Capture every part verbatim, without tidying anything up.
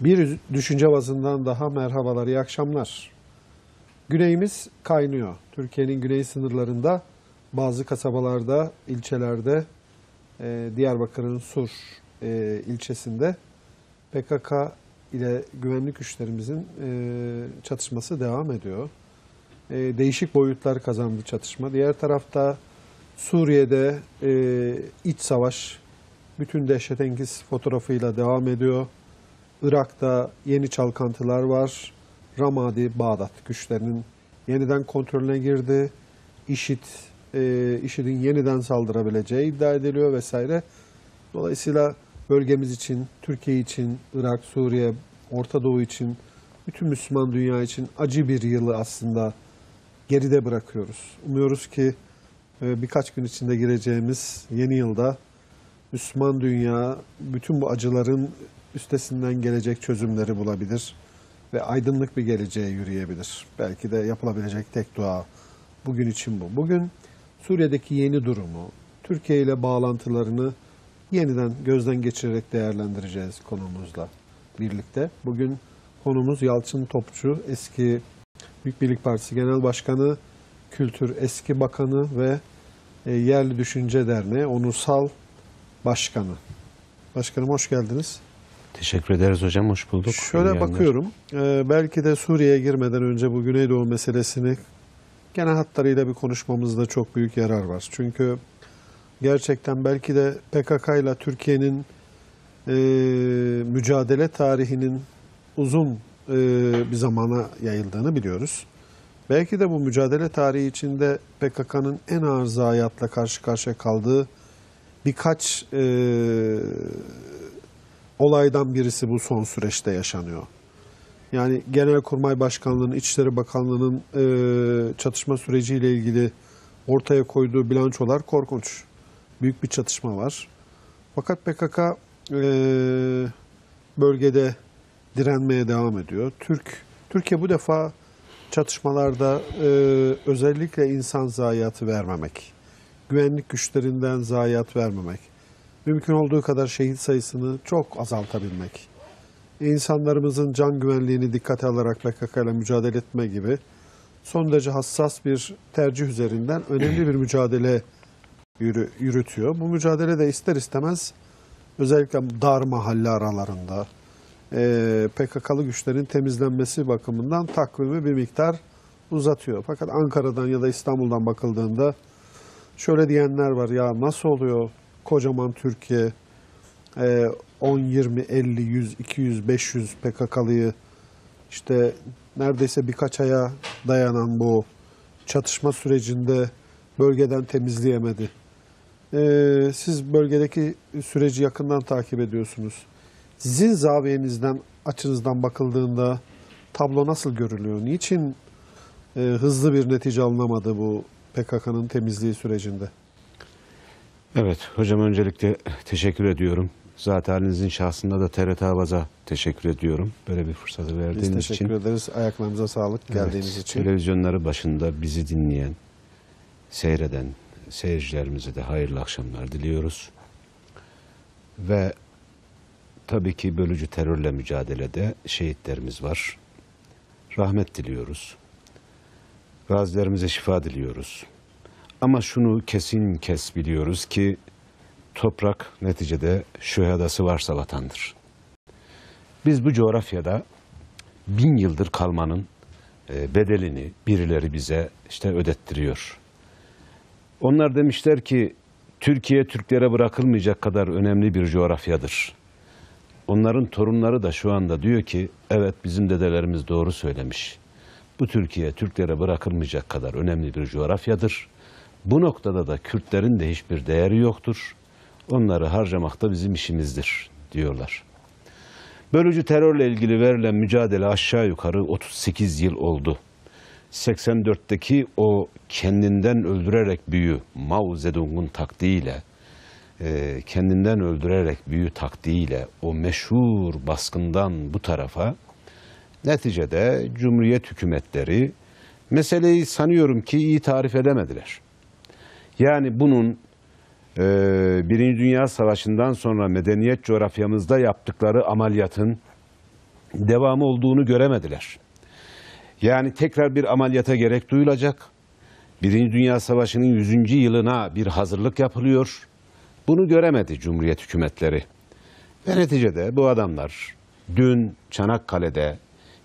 Bir düşünce avazından daha merhabalar, iyi akşamlar. Güneyimiz kaynıyor. Türkiye'nin güney sınırlarında, bazı kasabalarda, ilçelerde, e, Diyarbakır'ın Sur e, ilçesinde P K K ile güvenlik güçlerimizin e, çatışması devam ediyor. E, değişik boyutlar kazandı çatışma. Diğer tarafta Suriye'de e, iç savaş bütün dehşetengiz fotoğrafıyla devam ediyor. Irak'ta yeni çalkantılar var. Ramadi, Bağdat güçlerinin yeniden kontrolüne girdi. IŞİD, e, IŞİD'in yeniden saldırabileceği iddia ediliyor vesaire. Dolayısıyla bölgemiz için, Türkiye için, Irak, Suriye, Orta Doğu için, bütün Müslüman dünya için acı bir yılı aslında geride bırakıyoruz. Umuyoruz ki e, birkaç gün içinde gireceğimiz yeni yılda Müslüman dünya bütün bu acıların üstesinden gelecek çözümleri bulabilir ve aydınlık bir geleceğe yürüyebilir. Belki de yapılabilecek tek dua bugün için bu. Bugün Suriye'deki yeni durumu, Türkiye ile bağlantılarını yeniden gözden geçirerek değerlendireceğiz konuğumuzla birlikte. Bugün konumuz Yalçın Topçu, eski Büyük Birlik Partisi Genel Başkanı, Kültür Eski Bakanı ve Yerli Düşünce Derneği Onursal Başkanı. Başkanım hoş geldiniz. Teşekkür ederiz hocam, hoş bulduk. Şöyle bakıyorum, e, belki de Suriye'ye girmeden önce bu Güneydoğu meselesini genel hatlarıyla bir konuşmamızda çok büyük yarar var. Çünkü gerçekten belki de P K K ile Türkiye'nin e, mücadele tarihinin uzun e, bir zamana yayıldığını biliyoruz. Belki de bu mücadele tarihi içinde P K K'nın en ağır zayiatla karşı karşıya kaldığı birkaç e, olaydan birisi bu son süreçte yaşanıyor. Yani Genelkurmay Başkanlığı'nın, İçişleri Bakanlığı'nın e, çatışma süreciyle ilgili ortaya koyduğu bilançolar korkunç. Büyük bir çatışma var. Fakat P K K e, bölgede direnmeye devam ediyor. Türk Türkiye bu defa çatışmalarda e, özellikle insan zayiatı vermemek, güvenlik güçlerinden zayiat vermemek, mümkün olduğu kadar şehit sayısını çok azaltabilmek, insanlarımızın can güvenliğini dikkate alarak P K K ile mücadele etme gibi son derece hassas bir tercih üzerinden önemli bir mücadele yürü, yürütüyor. Bu mücadele de ister istemez özellikle dar mahalle aralarında e, P K K'lı güçlerin temizlenmesi bakımından takvimi bir miktar uzatıyor. Fakat Ankara'dan ya da İstanbul'dan bakıldığında şöyle diyenler var, ya nasıl oluyor? Kocaman Türkiye on, yirmi, elli, yüz, iki yüz, beş yüz P K K'lıyı işte neredeyse birkaç aya dayanan bu çatışma sürecinde bölgeden temizleyemedi. Siz bölgedeki süreci yakından takip ediyorsunuz. Sizin zaviyenizden, açınızdan bakıldığında tablo nasıl görülüyor? Niçin hızlı bir netice alınamadı bu P K K'nın temizliği sürecinde? Evet hocam, öncelikle teşekkür ediyorum. Zatenizin şahsında da T R T Avaz'a teşekkür ediyorum. Böyle bir fırsatı verdiğiniz için. Biz teşekkür ederiz. Ayaklarınıza sağlık, geldiğiniz evet, için. Televizyonları başında bizi dinleyen, seyreden seyircilerimize de hayırlı akşamlar diliyoruz. Ve tabii ki bölücü terörle mücadelede şehitlerimiz var. Rahmet diliyoruz. Gazilerimize şifa diliyoruz. Ama şunu kesin kes biliyoruz ki toprak neticede şühedası varsa vatandır. Biz bu coğrafyada bin yıldır kalmanın bedelini birileri bize işte ödettiriyor. Onlar demişler ki Türkiye Türklere bırakılmayacak kadar önemli bir coğrafyadır. Onların torunları da şu anda diyor ki evet bizim dedelerimiz doğru söylemiş. Bu Türkiye Türklere bırakılmayacak kadar önemli bir coğrafyadır. Bu noktada da Kürtlerin de hiçbir değeri yoktur. Onları harcamak da bizim işimizdir diyorlar. Bölücü terörle ilgili verilen mücadele aşağı yukarı otuz sekiz yıl oldu. seksen dörtteki o kendinden öldürerek büyü, Mao Zedong'un taktiğiyle, kendinden öldürerek büyü taktiğiyle o meşhur baskından bu tarafa neticede Cumhuriyet hükümetleri meseleyi sanıyorum ki iyi tarif edemediler. Yani bunun e, Birinci Dünya Savaşı'ndan sonra medeniyet coğrafyamızda yaptıkları ameliyatın devamı olduğunu göremediler. Yani tekrar bir ameliyata gerek duyulacak. Birinci Dünya Savaşı'nın yüzüncü yılına bir hazırlık yapılıyor. Bunu göremedi Cumhuriyet hükümetleri. Ve neticede bu adamlar dün Çanakkale'de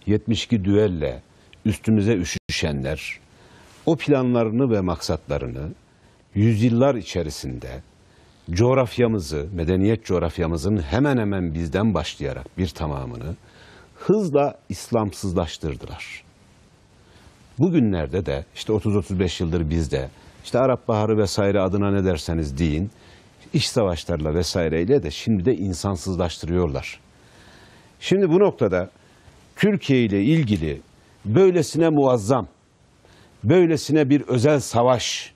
yetmiş iki düelle üstümüze üşüşenler, o planlarını ve maksatlarını yüzyıllar içerisinde coğrafyamızı, medeniyet coğrafyamızın hemen hemen bizden başlayarak bir tamamını hızla İslamsızlaştırdılar. Bugünlerde de işte otuz otuz beş yıldır bizde, işte Arap Baharı vesaire adına ne derseniz deyin, iç savaşlarla vesaireyle de şimdi de insansızlaştırıyorlar. Şimdi bu noktada Türkiye ile ilgili böylesine muazzam, böylesine bir özel savaş,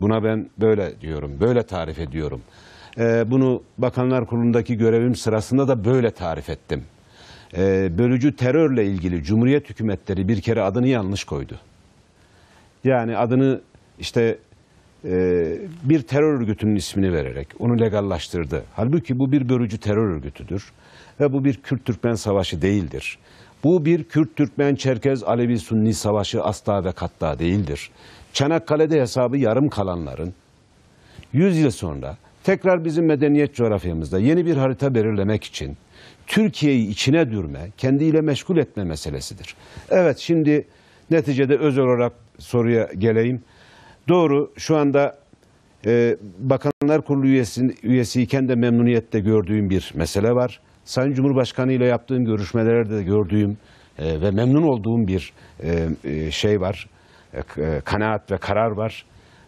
buna ben böyle diyorum, böyle tarif ediyorum. Ee, bunu Bakanlar Kurulu'ndaki görevim sırasında da böyle tarif ettim. Ee, bölücü terörle ilgili Cumhuriyet hükümetleri bir kere adını yanlış koydu. Yani adını işte e, bir terör örgütünün ismini vererek onu legallaştırdı. Halbuki bu bir bölücü terör örgütüdür ve bu bir Kürt-Türkmen savaşı değildir. Bu bir Kürt-Türkmen-Çerkez-Alevi-Sunni savaşı asla ve katla değildir. Çanakkale'de hesabı yarım kalanların yüz yıl sonra tekrar bizim medeniyet coğrafyamızda yeni bir harita belirlemek için Türkiye'yi içine dürme, kendiyle meşgul etme meselesidir. Evet, şimdi neticede özel olarak soruya geleyim. Doğru, şu anda e, Bakanlar Kurulu üyesi, üyesiyken de memnuniyetle gördüğüm bir mesele var. Sayın Cumhurbaşkanı ile yaptığım görüşmelerde de gördüğüm e, ve memnun olduğum bir e, e, şey var, e, kanaat ve karar var.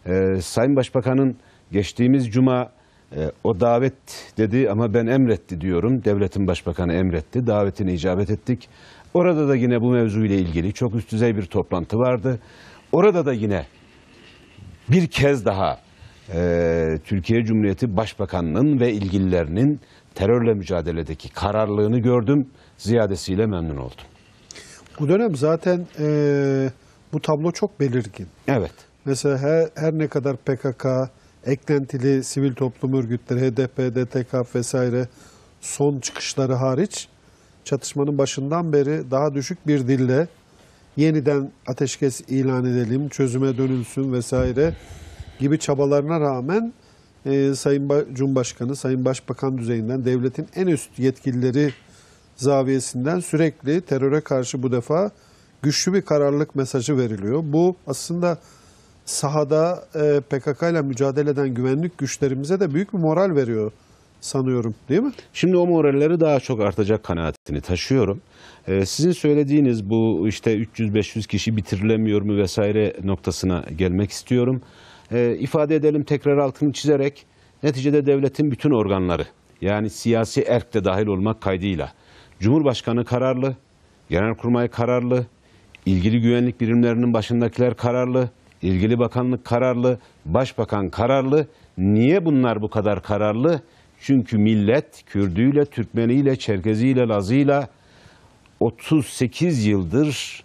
E, Sayın Başbakan'ın geçtiğimiz cuma e, o davet dedi ama ben emretti diyorum, devletin başbakanı emretti, davetine icabet ettik. Orada da yine bu mevzuyla ilgili çok üst düzey bir toplantı vardı. Orada da yine bir kez daha e, Türkiye Cumhuriyeti Başbakanı'nın ve ilgililerinin terörle mücadeledeki kararlılığını gördüm, ziyadesiyle memnun oldum. Bu dönem zaten e, bu tablo çok belirgin. Evet. Mesela her, her ne kadar P K K, eklentili sivil toplum örgütleri, H D P, D T K vesaire son çıkışları hariç çatışmanın başından beri daha düşük bir dille yeniden ateşkes ilan edelim, çözüme dönülsün vesaire gibi çabalarına rağmen Ee, Sayın Cumhurbaşkanı, Sayın Başbakan düzeyinden, devletin en üst yetkilileri zaviyesinden sürekli teröre karşı bu defa güçlü bir kararlılık mesajı veriliyor. Bu aslında sahada e, P K K ile mücadele eden güvenlik güçlerimize de büyük bir moral veriyor sanıyorum, değil mi? Şimdi o moralleri daha çok artacak kanaatini taşıyorum. Ee, sizin söylediğiniz bu işte üç yüz beş yüz kişi bitirilemiyor mu vesaire noktasına gelmek istiyorum. E, ifade edelim tekrar altını çizerek, neticede devletin bütün organları, yani siyasi erk de dahil olmak kaydıyla Cumhurbaşkanı kararlı, Genelkurmay kararlı, ilgili güvenlik birimlerinin başındakiler kararlı, ilgili bakanlık kararlı, başbakan kararlı. Niye bunlar bu kadar kararlı? Çünkü millet Kürdüyle, Türkmeniyle, Çerkeziyle, Lazıyla otuz sekiz yıldır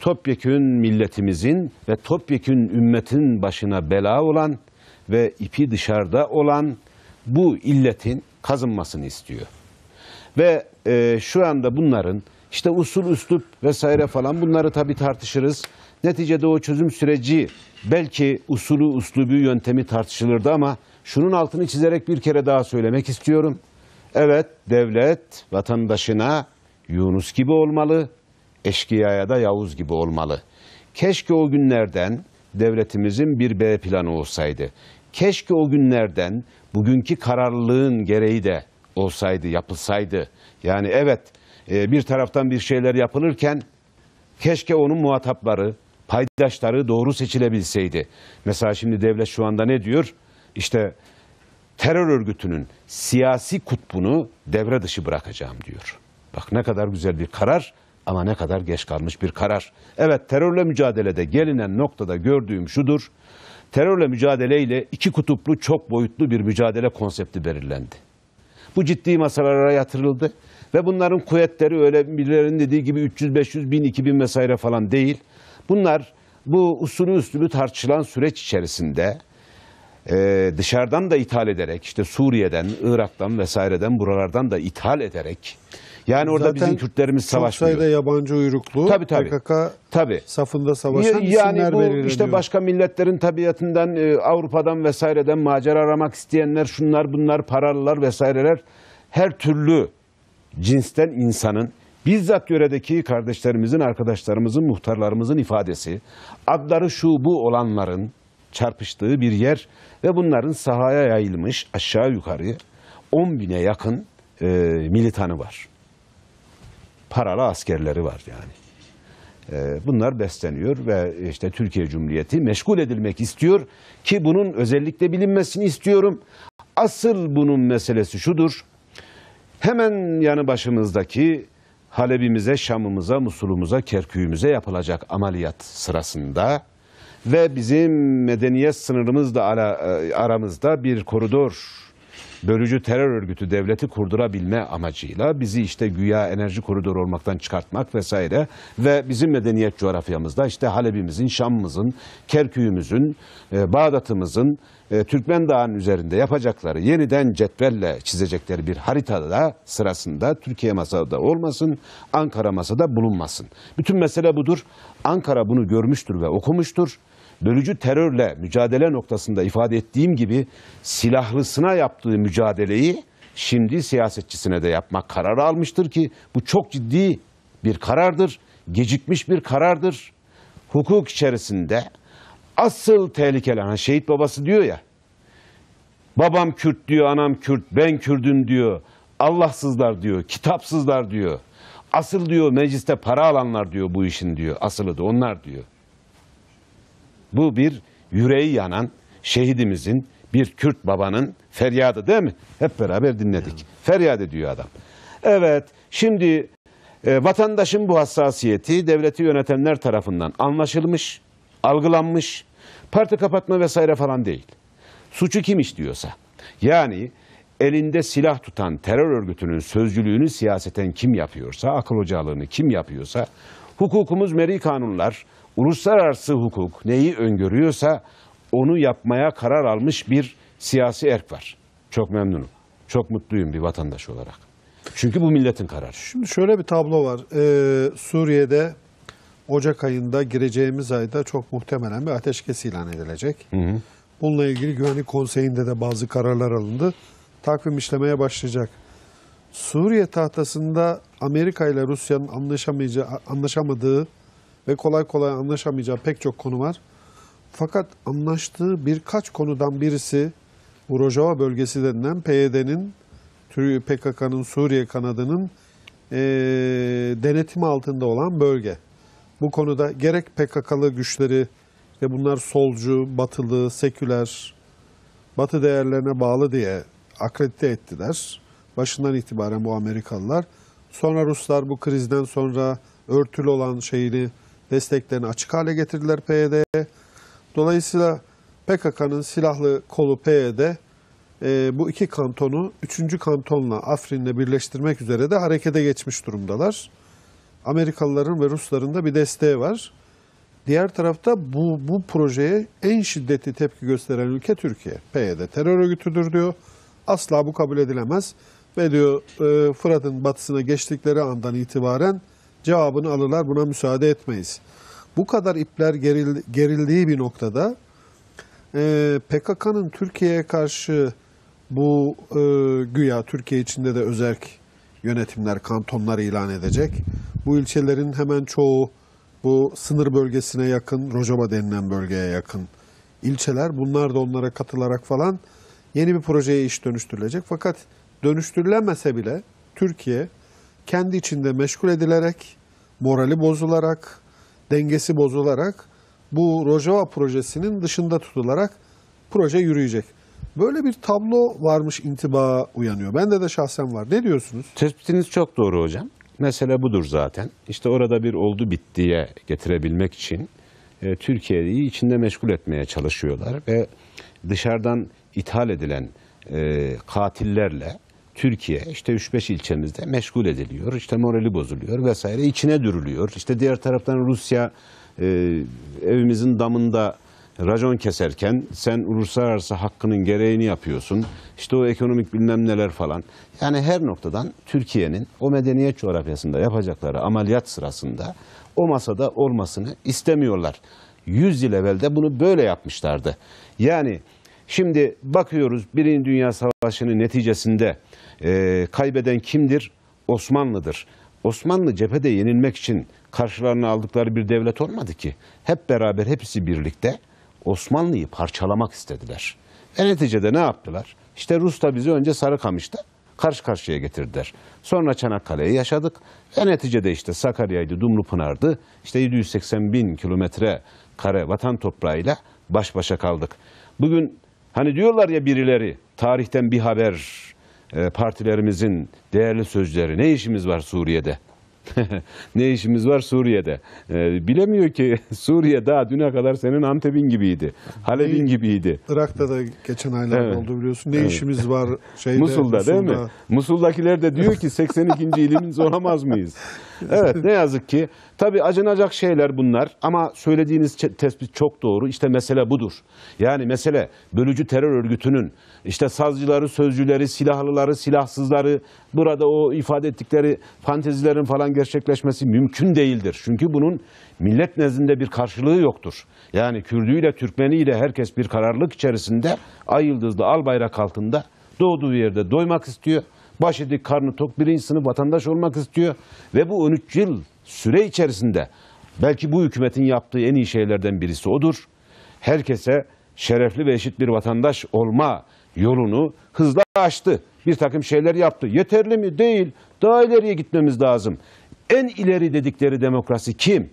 topyekün milletimizin ve topyekün ümmetin başına bela olan ve ipi dışarıda olan bu illetin kazınmasını istiyor. Ve e, şu anda bunların işte usul, üslup vesaire falan, bunları tabii tartışırız. Neticede o çözüm süreci belki usulü, uslubu, yöntemi tartışılırdı ama şunun altını çizerek bir kere daha söylemek istiyorum. Evet, devlet vatandaşına Yunus gibi olmalı, eşkıyaya da Yavuz gibi olmalı. Keşke o günlerden devletimizin bir B planı olsaydı. Keşke o günlerden bugünkü kararlılığın gereği de olsaydı, yapılsaydı. Yani evet, bir taraftan bir şeyler yapılırken keşke onun muhatapları, paydaşları doğru seçilebilseydi. Mesela şimdi devlet şu anda ne diyor? İşte terör örgütünün siyasi kutbunu devre dışı bırakacağım diyor. Bak ne kadar güzel bir karar. Ama ne kadar geç kalmış bir karar. Evet, terörle mücadelede gelinen noktada gördüğüm şudur. Terörle mücadeleyle iki kutuplu, çok boyutlu bir mücadele konsepti belirlendi. Bu ciddi masalara yatırıldı ve bunların kuvvetleri öyle birilerinin dediği gibi üç yüz beş yüz bin iki bin vesaire falan değil. Bunlar bu usulü üslubu tartışılan süreç içerisinde e, dışarıdan da ithal ederek, işte Suriye'den, Irak'tan vesaireden, buralardan da ithal ederek Yani orada zaten bizim Kürtlerimiz savaşmıyor. Çok sayıda yabancı uyruklu tabii, tabii. P K K tabii. safında savaşan yani isimler belirleniyor. Yani bu işte başka milletlerin tabiatından, Avrupa'dan vesaireden macera aramak isteyenler, şunlar bunlar, paralılar vesaireler, her türlü cinsten insanın, bizzat yöredeki kardeşlerimizin, arkadaşlarımızın, muhtarlarımızın ifadesi, adları şu bu olanların çarpıştığı bir yer ve bunların sahaya yayılmış aşağı yukarı on bine yakın e, militanı var. Paralı askerleri var yani. E, bunlar besleniyor ve işte Türkiye Cumhuriyeti meşgul edilmek istiyor ki bunun özellikle bilinmesini istiyorum. Asıl bunun meselesi şudur. Hemen yanı başımızdaki Halep'imize, Şam'ımıza, Musul'umuza, Kerkük'ümüze yapılacak ameliyat sırasında ve bizim medeniyet sınırımızla aramızda bir koridor, bölücü terör örgütü devleti kurdurabilme amacıyla bizi işte güya enerji koridoru olmaktan çıkartmak vesaire ve bizim medeniyet coğrafyamızda işte Halep'imizin, Şam'ımızın, Kerkük'ümüzün, Bağdat'ımızın, Türkmen Dağı'nın üzerinde yapacakları, yeniden cetvelle çizecekleri bir haritada sırasında Türkiye masada olmasın, Ankara masada bulunmasın. Bütün mesele budur. Ankara bunu görmüştür ve okumuştur. Bölücü terörle mücadele noktasında ifade ettiğim gibi silahlısına yaptığı mücadeleyi şimdi siyasetçisine de yapmak kararı almıştır ki bu çok ciddi bir karardır, gecikmiş bir karardır. Hukuk içerisinde asıl tehlikeli, hani şehit babası diyor ya, babam Kürt diyor, anam Kürt, ben Kürdüm diyor, Allahsızlar diyor, kitapsızlar diyor, asıl diyor mecliste para alanlar diyor bu işin diyor, asılı da onlar diyor. Bu bir yüreği yanan şehidimizin, bir Kürt babanın feryadı değil mi? Hep beraber dinledik. Evet. Feryat ediyor adam. Evet, şimdi e, vatandaşın bu hassasiyeti devleti yönetenler tarafından anlaşılmış, algılanmış, parti kapatma vesaire falan değil. Suçu kim işliyorsa, yani elinde silah tutan terör örgütünün sözcülüğünü siyaseten kim yapıyorsa, akıl hocalığını kim yapıyorsa, hukukumuz meri kanunlar, uluslararası hukuk neyi öngörüyorsa onu yapmaya karar almış bir siyasi erk var. Çok memnunum. Çok mutluyum bir vatandaş olarak. Çünkü bu milletin kararı. Şimdi şöyle bir tablo var. Ee, Suriye'de Ocak ayında, gireceğimiz ayda çok muhtemelen bir ateşkes ilan edilecek. Hı hı. Bununla ilgili Güvenlik Konseyi'nde de bazı kararlar alındı. Takvim işlemeye başlayacak. Suriye tahtasında Amerika ile Rusya'nın anlaşamayacağı, anlaşamadığı ve kolay kolay anlaşamayacağı pek çok konu var. Fakat anlaştığı birkaç konudan birisi bu Rojava bölgesi denilen P Y D'nin, P K K'nın Suriye kanadının e, denetimi altında olan bölge. Bu konuda gerek P K K'lı güçleri, işte bunlar solcu, batılı, seküler, batı değerlerine bağlı diye akredite ettiler. Başından itibaren bu Amerikalılar. Sonra Ruslar bu krizden sonra örtülü olan şeyini, desteklerini açık hale getirdiler P Y D'ye. Dolayısıyla P K K'nın silahlı kolu P Y D e, bu iki kantonu üçüncü kantonla, Afrin'le birleştirmek üzere de harekete geçmiş durumdalar. Amerikalıların ve Rusların da bir desteği var. Diğer tarafta bu, bu projeye en şiddetli tepki gösteren ülke Türkiye. P Y D terör örgütüdür diyor. Asla bu kabul edilemez. Ve diyor e, Fırat'ın batısına geçtikleri andan itibaren cevabını alırlar, buna müsaade etmeyiz. Bu kadar ipler geril, gerildiği bir noktada e, P K K'nın Türkiye'ye karşı bu e, güya Türkiye içinde de özerk yönetimler, kantonlar ilan edecek. Bu ilçelerin hemen çoğu bu sınır bölgesine yakın, Rojava denilen bölgeye yakın ilçeler. Bunlar da onlara katılarak falan yeni bir projeye iş dönüştürülecek. Fakat dönüştürülemese bile Türkiye kendi içinde meşgul edilerek, morali bozularak, dengesi bozularak, bu Rojava projesinin dışında tutularak proje yürüyecek. Böyle bir tablo varmış intiba uyanıyor. Bende de şahsen var. Ne diyorsunuz? Tespitiniz çok doğru hocam. Mesele budur zaten. İşte orada bir oldu bittiye getirebilmek için e, Türkiye'yi içinde meşgul etmeye çalışıyorlar ve dışarıdan ithal edilen e, katillerle Türkiye işte üç beş ilçemizde meşgul ediliyor, işte morali bozuluyor vesaire, içine dürülüyor. İşte diğer taraftan Rusya e, evimizin damında racon keserken sen uluslararası hakkının gereğini yapıyorsun. İşte o ekonomik bilmem neler falan. Yani her noktadan Türkiye'nin o medeniyet coğrafyasında yapacakları ameliyat sırasında o masada olmasını istemiyorlar. yüz yıl evvel de bunu böyle yapmışlardı. Yani şimdi bakıyoruz Birinci Dünya Savaşı'nın neticesinde e, kaybeden kimdir? Osmanlı'dır. Osmanlı cephede yenilmek için karşılarına aldıkları bir devlet olmadı ki. Hep beraber, hepsi birlikte Osmanlı'yı parçalamak istediler. Ve neticede ne yaptılar? İşte Rus da bizi önce Sarıkamış'ta karşı karşıya getirdiler. Sonra Çanakkale'yi yaşadık. Ve neticede işte Sakarya'ydı, Dumlupınar'dı. İşte yedi yüz seksen bin kilometre kare vatan toprağıyla baş başa kaldık. Bugün hani diyorlar ya birileri, tarihten bir haber, partilerimizin değerli sözcüleri, ne işimiz var Suriye'de? Ne işimiz var Suriye'de? Ee, bilemiyor ki Suriye daha düne kadar senin Antep'in gibiydi. Halep'in gibiydi. Irak'ta da geçen aylarda evet. oldu biliyorsun. Ne evet. işimiz var şeyde, Musul'da, Musul'da değil mi? Musul'dakiler de diyor ki seksen ikinci ilimiz olamaz mıyız? Evet, ne yazık ki. Tabii acınacak şeyler bunlar ama söylediğiniz tespit çok doğru. İşte mesele budur. Yani mesele bölücü terör örgütünün işte sazcıları, sözcüleri, silahlıları, silahsızları, burada o ifade ettikleri fantezilerin falan gerçekleşmesi mümkün değildir. Çünkü bunun millet nezdinde bir karşılığı yoktur. Yani Kürdüyle, Türkmeniyle herkes bir kararlılık içerisinde ay yıldızlı al bayrak altında doğduğu yerde doymak istiyor. Başı dik, karnı tok, birinci sınıf vatandaş olmak istiyor. Ve bu on üç yıl süre içerisinde belki bu hükümetin yaptığı en iyi şeylerden birisi odur. Herkese şerefli ve eşit bir vatandaş olma yolunu hızla açtı. Bir takım şeyler yaptı. Yeterli mi? Değil. Daha ileriye gitmemiz lazım. En ileri dedikleri demokrasi kim?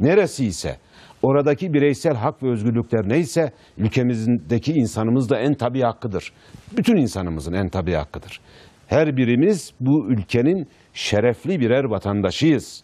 Neresi ise, oradaki bireysel hak ve özgürlükler neyse ülkemizdeki insanımız da en tabii hakkıdır. Bütün insanımızın en tabii hakkıdır. Her birimiz bu ülkenin şerefli birer vatandaşıyız.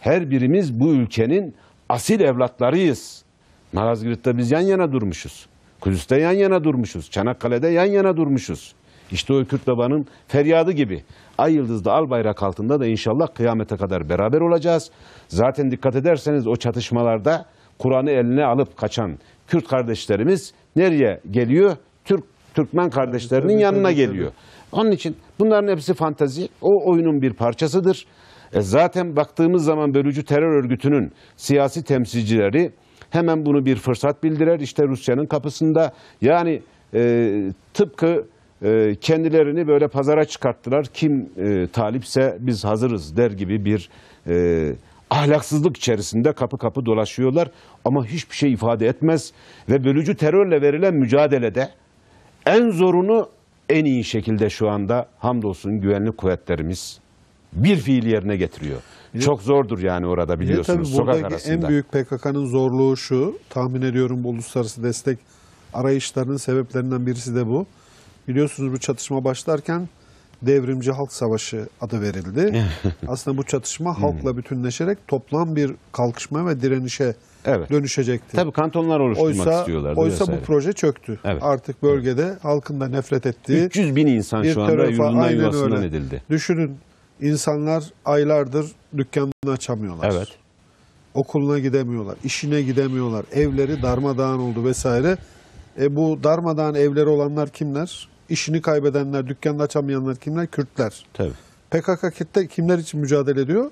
Her birimiz bu ülkenin asil evlatlarıyız. Malazgirt'te biz yan yana durmuşuz. Kudüs'te yan yana durmuşuz. Çanakkale'de yan yana durmuşuz. İşte o Kürt babanın feryadı gibi. Ay yıldızlı al bayrak altında da inşallah kıyamete kadar beraber olacağız. Zaten dikkat ederseniz o çatışmalarda Kur'an'ı eline alıp kaçan Kürt kardeşlerimiz nereye geliyor? Türk Türkmen kardeşlerinin yanına geliyor. Onun için bunların hepsi fantezi, o oyunun bir parçasıdır. E zaten baktığımız zaman bölücü terör örgütünün siyasi temsilcileri hemen bunu bir fırsat bildiler. İşte Rusya'nın kapısında, yani e, tıpkı e, kendilerini böyle pazara çıkarttılar. Kim e, talipse biz hazırız der gibi bir e, ahlaksızlık içerisinde kapı kapı dolaşıyorlar. Ama hiçbir şey ifade etmez ve bölücü terörle verilen mücadelede en zorunu en iyi şekilde şu anda hamdolsun güvenlik kuvvetlerimiz bir fiil yerine getiriyor. Bir Çok zordur yani orada, biliyorsunuz, sokak arasında. Buradaki en büyük P K K'nın zorluğu şu, tahmin ediyorum bu uluslararası destek arayışlarının sebeplerinden birisi de bu. Biliyorsunuz bu çatışma başlarken Devrimci Halk Savaşı adı verildi. Aslında bu çatışma halkla bütünleşerek toplam bir kalkışma ve direnişe evet. dönüşecekti. Tabii kantonlar oluşturmak oysa, istiyorlardı. Oysa vesaire. Bu proje çöktü. Evet. Artık bölgede evet. halkın da nefret ettiği üç yüz bin insan şu anda yurdundan yuvasından edildi. Düşünün, insanlar aylardır dükkanını açamıyorlar. Evet. Okuluna gidemiyorlar, işine gidemiyorlar, evleri darmadağın oldu vesaire. E bu darmadağın evleri olanlar kimler? İşini kaybedenler, dükkanını açamayanlar kimler? Kürtler. Tabii. P K K kimler için mücadele ediyor?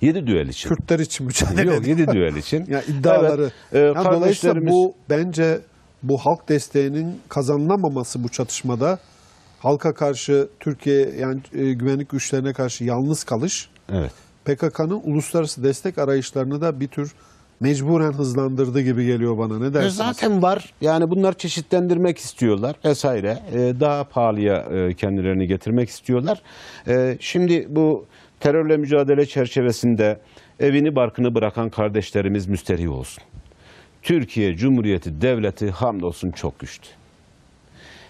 Yedi düel için. Kürtler için mücadele ediyor. Yok, yedi düel için. Yani iddiaları. Evet, e, yani kardeşlerimiz... Dolayısıyla bu, bence bu halk desteğinin kazanılamaması bu çatışmada, halka karşı Türkiye, yani e, güvenlik güçlerine karşı yalnız kalış, evet. P K K'nın uluslararası destek arayışlarını da bir tür mecburen hızlandırdı gibi geliyor bana. Ne dersiniz? Zaten var. Yani bunlar çeşitlendirmek istiyorlar vesaire. Ee, daha pahalıya e, kendilerini getirmek istiyorlar. Ee, şimdi bu terörle mücadele çerçevesinde evini barkını bırakan kardeşlerimiz müsterih olsun. Türkiye Cumhuriyeti Devleti hamdolsun çok güçlü.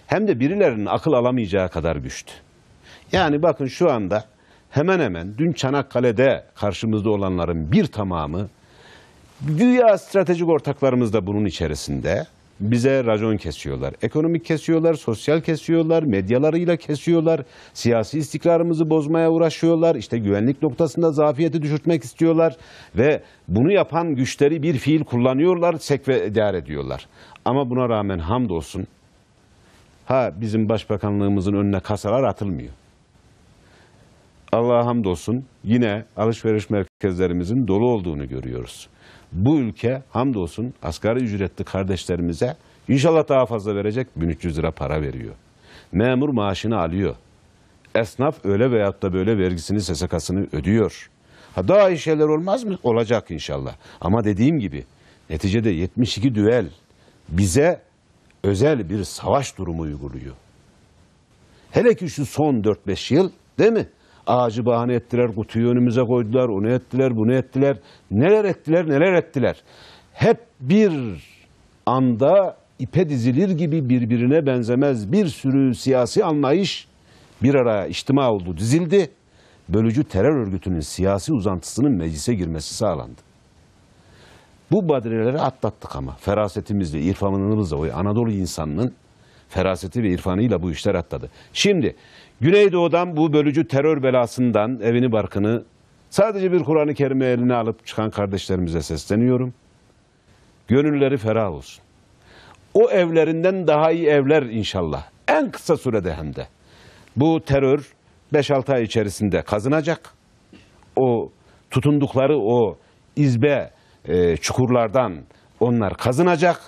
Hem de birilerinin akıl alamayacağı kadar güçlü. Yani bakın şu anda hemen hemen dün Çanakkale'de karşımızda olanların bir tamamı, güya stratejik ortaklarımız da bunun içerisinde, bize racon kesiyorlar. Ekonomik kesiyorlar, sosyal kesiyorlar, medyalarıyla kesiyorlar, siyasi istikrarımızı bozmaya uğraşıyorlar, işte güvenlik noktasında zafiyeti düşürtmek istiyorlar ve bunu yapan güçleri bir fiil kullanıyorlar, sekve idare ediyorlar. Ama buna rağmen hamdolsun, ha bizim başbakanlığımızın önüne kasalar atılmıyor. Allah'a hamdolsun yine alışveriş merkezlerimizin dolu olduğunu görüyoruz. Bu ülke hamdolsun asgari ücretli kardeşlerimize inşallah daha fazla verecek bin üç yüz lira para veriyor. Memur maaşını alıyor. Esnaf öyle veyahut da böyle vergisini, S S K'sını ödüyor. Ha daha iyi şeyler olmaz mı? Olacak inşallah. Ama dediğim gibi neticede yetmiş iki düel bize özel bir savaş durumu uyguluyor. Hele ki şu son dört beş yıl değil mi? Ağacı bahane ettiler, kutuyu önümüze koydular, onu ettiler, bunu ettiler. Neler ettiler, neler ettiler. Hep bir anda ipe dizilir gibi birbirine benzemez bir sürü siyasi anlayış bir araya içtima oldu, dizildi. Bölücü terör örgütünün siyasi uzantısının meclise girmesi sağlandı. Bu badireleri atlattık ama ferasetimizle, irfanımızla, o Anadolu insanının feraseti ve irfanıyla bu işler atladı. Şimdi Güneydoğu'dan bu bölücü terör belasından evini barkını sadece bir Kur'an-ı Kerim'i eline alıp çıkan kardeşlerimize sesleniyorum. Gönülleri ferah olsun. O evlerinden daha iyi evler inşallah. En kısa sürede hem de. Bu terör beş altı ay içerisinde kazınacak. O tutundukları o izbe e, çukurlardan onlar kazınacak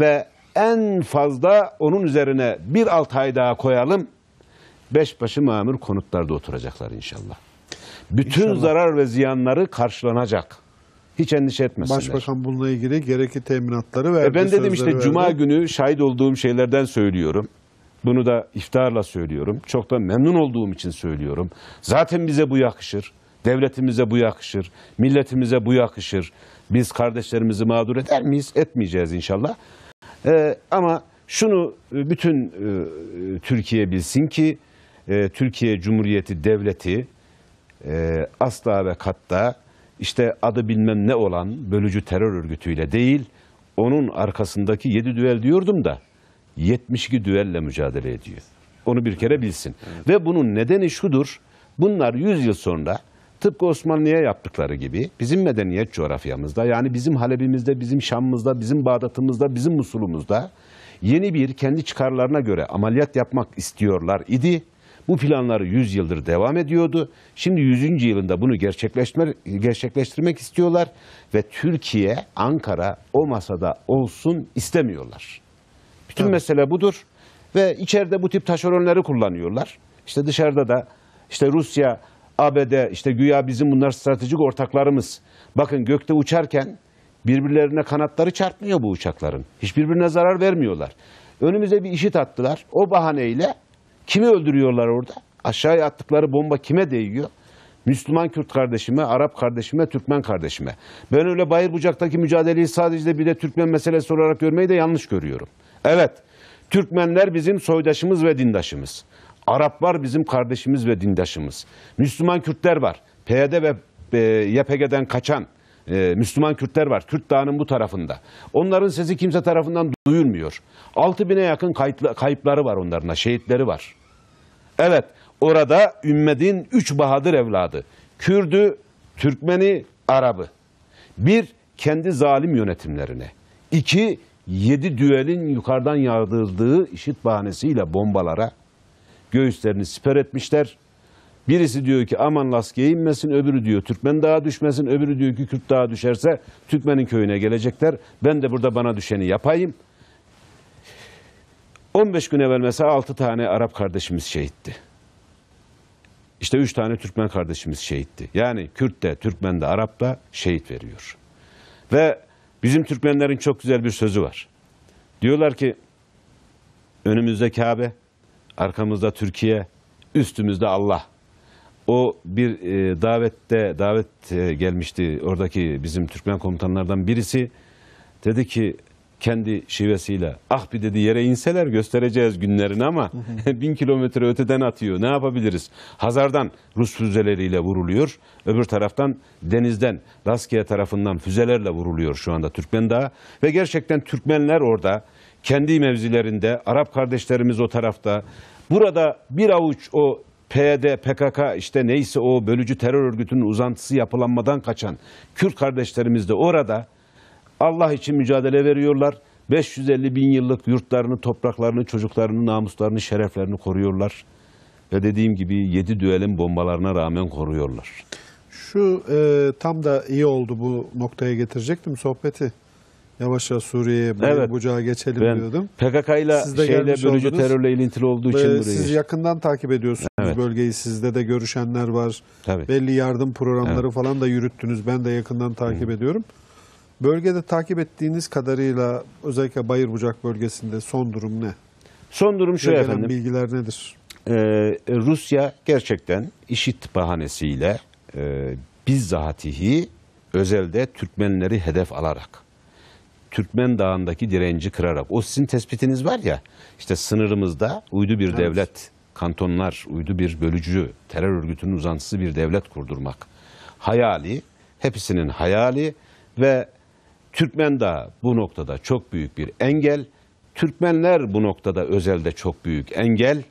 ve en fazla onun üzerine bir altı ay daha koyalım. Beş başı mamur konutlarda oturacaklar inşallah. Bütün inşallah. Zarar ve ziyanları karşılanacak. Hiç endişe etmesinler. Başbakan bununla ilgili gerekli teminatları verdi. E ben dedim işte verdi. Cuma günü şahit olduğum şeylerden söylüyorum. Bunu da iftiharla söylüyorum. Çok da memnun olduğum için söylüyorum. Zaten bize bu yakışır. Devletimize bu yakışır. Milletimize bu yakışır. Biz kardeşlerimizi mağdur eder miyiz? Etmeyeceğiz inşallah. Ee, ama şunu bütün e, Türkiye bilsin ki e, Türkiye Cumhuriyeti Devleti e, asla ve katta işte adı bilmem ne olan bölücü terör örgütüyle değil, onun arkasındaki yedi düel diyordum da yetmiş iki düelle mücadele ediyor. Onu bir kere bilsin. Evet. Ve bunun nedeni şudur. Bunlar yüz yıl sonra tıpkı Osmanlı'ya yaptıkları gibi bizim medeniyet coğrafyamızda, yani bizim Halep'imizde, bizim Şam'ımızda, bizim Bağdat'ımızda, bizim Musul'umuzda yeni bir kendi çıkarlarına göre ameliyat yapmak istiyorlar idi. Bu planları yüz yıldır devam ediyordu. Şimdi yüzüncü yılında bunu gerçekleştirmek istiyorlar ve Türkiye, Ankara o masada olsun istemiyorlar. Bütün mesele budur ve içeride bu tip taşeronları kullanıyorlar. İşte dışarıda da işte Rusya, A B D, işte güya bizim bunlar stratejik ortaklarımız. Bakın gökte uçarken birbirlerine kanatları çarpmıyor bu uçakların. Hiçbirbirine zarar vermiyorlar. Önümüze bir IŞİD attılar. O bahaneyle kimi öldürüyorlar orada? Aşağıya attıkları bomba kime değiyor? Müslüman Kürt kardeşime, Arap kardeşime, Türkmen kardeşime. Ben öyle Bayır Bucak'taki mücadeleyi sadece bir de Türkmen meselesi olarak görmeyi de yanlış görüyorum. Evet, Türkmenler bizim soydaşımız ve dindaşımız. Araplar bizim kardeşimiz ve dindaşımız. Müslüman Kürtler var. P Y D ve e, Y P G'den kaçan e, Müslüman Kürtler var. Kürt Dağı'nın bu tarafında. Onların sesi kimse tarafından duyulmuyor. altı bine yakın kayıtla, kayıpları var onlarına, şehitleri var. Evet, orada ümmetin üç bahadır evladı. Kürdü, Türkmeni, Arabı. Bir, kendi zalim yönetimlerine. İki, yedi düelin yukarıdan yağdırdığı IŞİD bahanesiyle bombalara göğüslerini siper etmişler. Birisi diyor ki aman laskeye inmesin, öbürü diyor Türkmen dağa düşmesin, öbürü diyor ki Kürt dağa düşerse Türkmen'in köyüne gelecekler. Ben de burada bana düşeni yapayım. on beş gün evvel mesela altı tane Arap kardeşimiz şehitti. İşte üç tane Türkmen kardeşimiz şehitti. Yani Kürt de, Türkmen de, Arap da şehit veriyor. Ve bizim Türkmenlerin çok güzel bir sözü var. Diyorlar ki önümüzde Kabe, arkamızda Türkiye, üstümüzde Allah. O bir e, davette davet e, gelmişti oradaki bizim Türkmen komutanlardan birisi. Dedi ki kendi şivesiyle, ah bir dedi yere inseler göstereceğiz günlerini ama bin kilometre öteden atıyor, ne yapabiliriz? Hazardan Rus füzeleriyle vuruluyor, öbür taraftan denizden Laskiye tarafından füzelerle vuruluyor şu anda Türkmen Dağı. Ve gerçekten Türkmenler orada kendi mevzilerinde, Arap kardeşlerimiz o tarafta, burada bir avuç o P Y D, P K K işte neyse o bölücü terör örgütünün uzantısı yapılanmadan kaçan Kürt kardeşlerimiz de orada Allah için mücadele veriyorlar. beş yüz elli bin yıllık yurtlarını, topraklarını, çocuklarını, namuslarını, şereflerini koruyorlar. Ve dediğim gibi yedi düelin bombalarına rağmen koruyorlar. Şu e, tam da iyi oldu, bu noktaya getirecektim sohbeti. Yavaş yavaş Suriye'ye, Bayır evet, Bucak'a geçelim ben diyordum. P K K'yla şeyle, bölücü oldunuz, terörle ilintili olduğu için buraya. Siz yakından takip ediyorsunuz evet, bölgeyi. Sizde de görüşenler var. Tabii. Belli yardım programları evet, falan da yürüttünüz. Ben de yakından takip Hı. ediyorum. Bölgede takip ettiğiniz kadarıyla özellikle Bayır Bucak bölgesinde son durum ne? Son durum şu efendim. Bilgiler nedir? Ee, Rusya gerçekten IŞİD bahanesiyle e, bizzatihi özelde Türkmenleri hedef alarak, Türkmen Dağı'ndaki direnci kırarak, o sizin tespitiniz var ya, işte sınırımızda uydu bir evet, devlet, kantonlar, uydu bir bölücü, terör örgütünün uzantısı bir devlet kurdurmak. Hayali, hepsinin hayali ve Türkmen Dağı bu noktada çok büyük bir engel. Türkmenler bu noktada özelde çok büyük engel.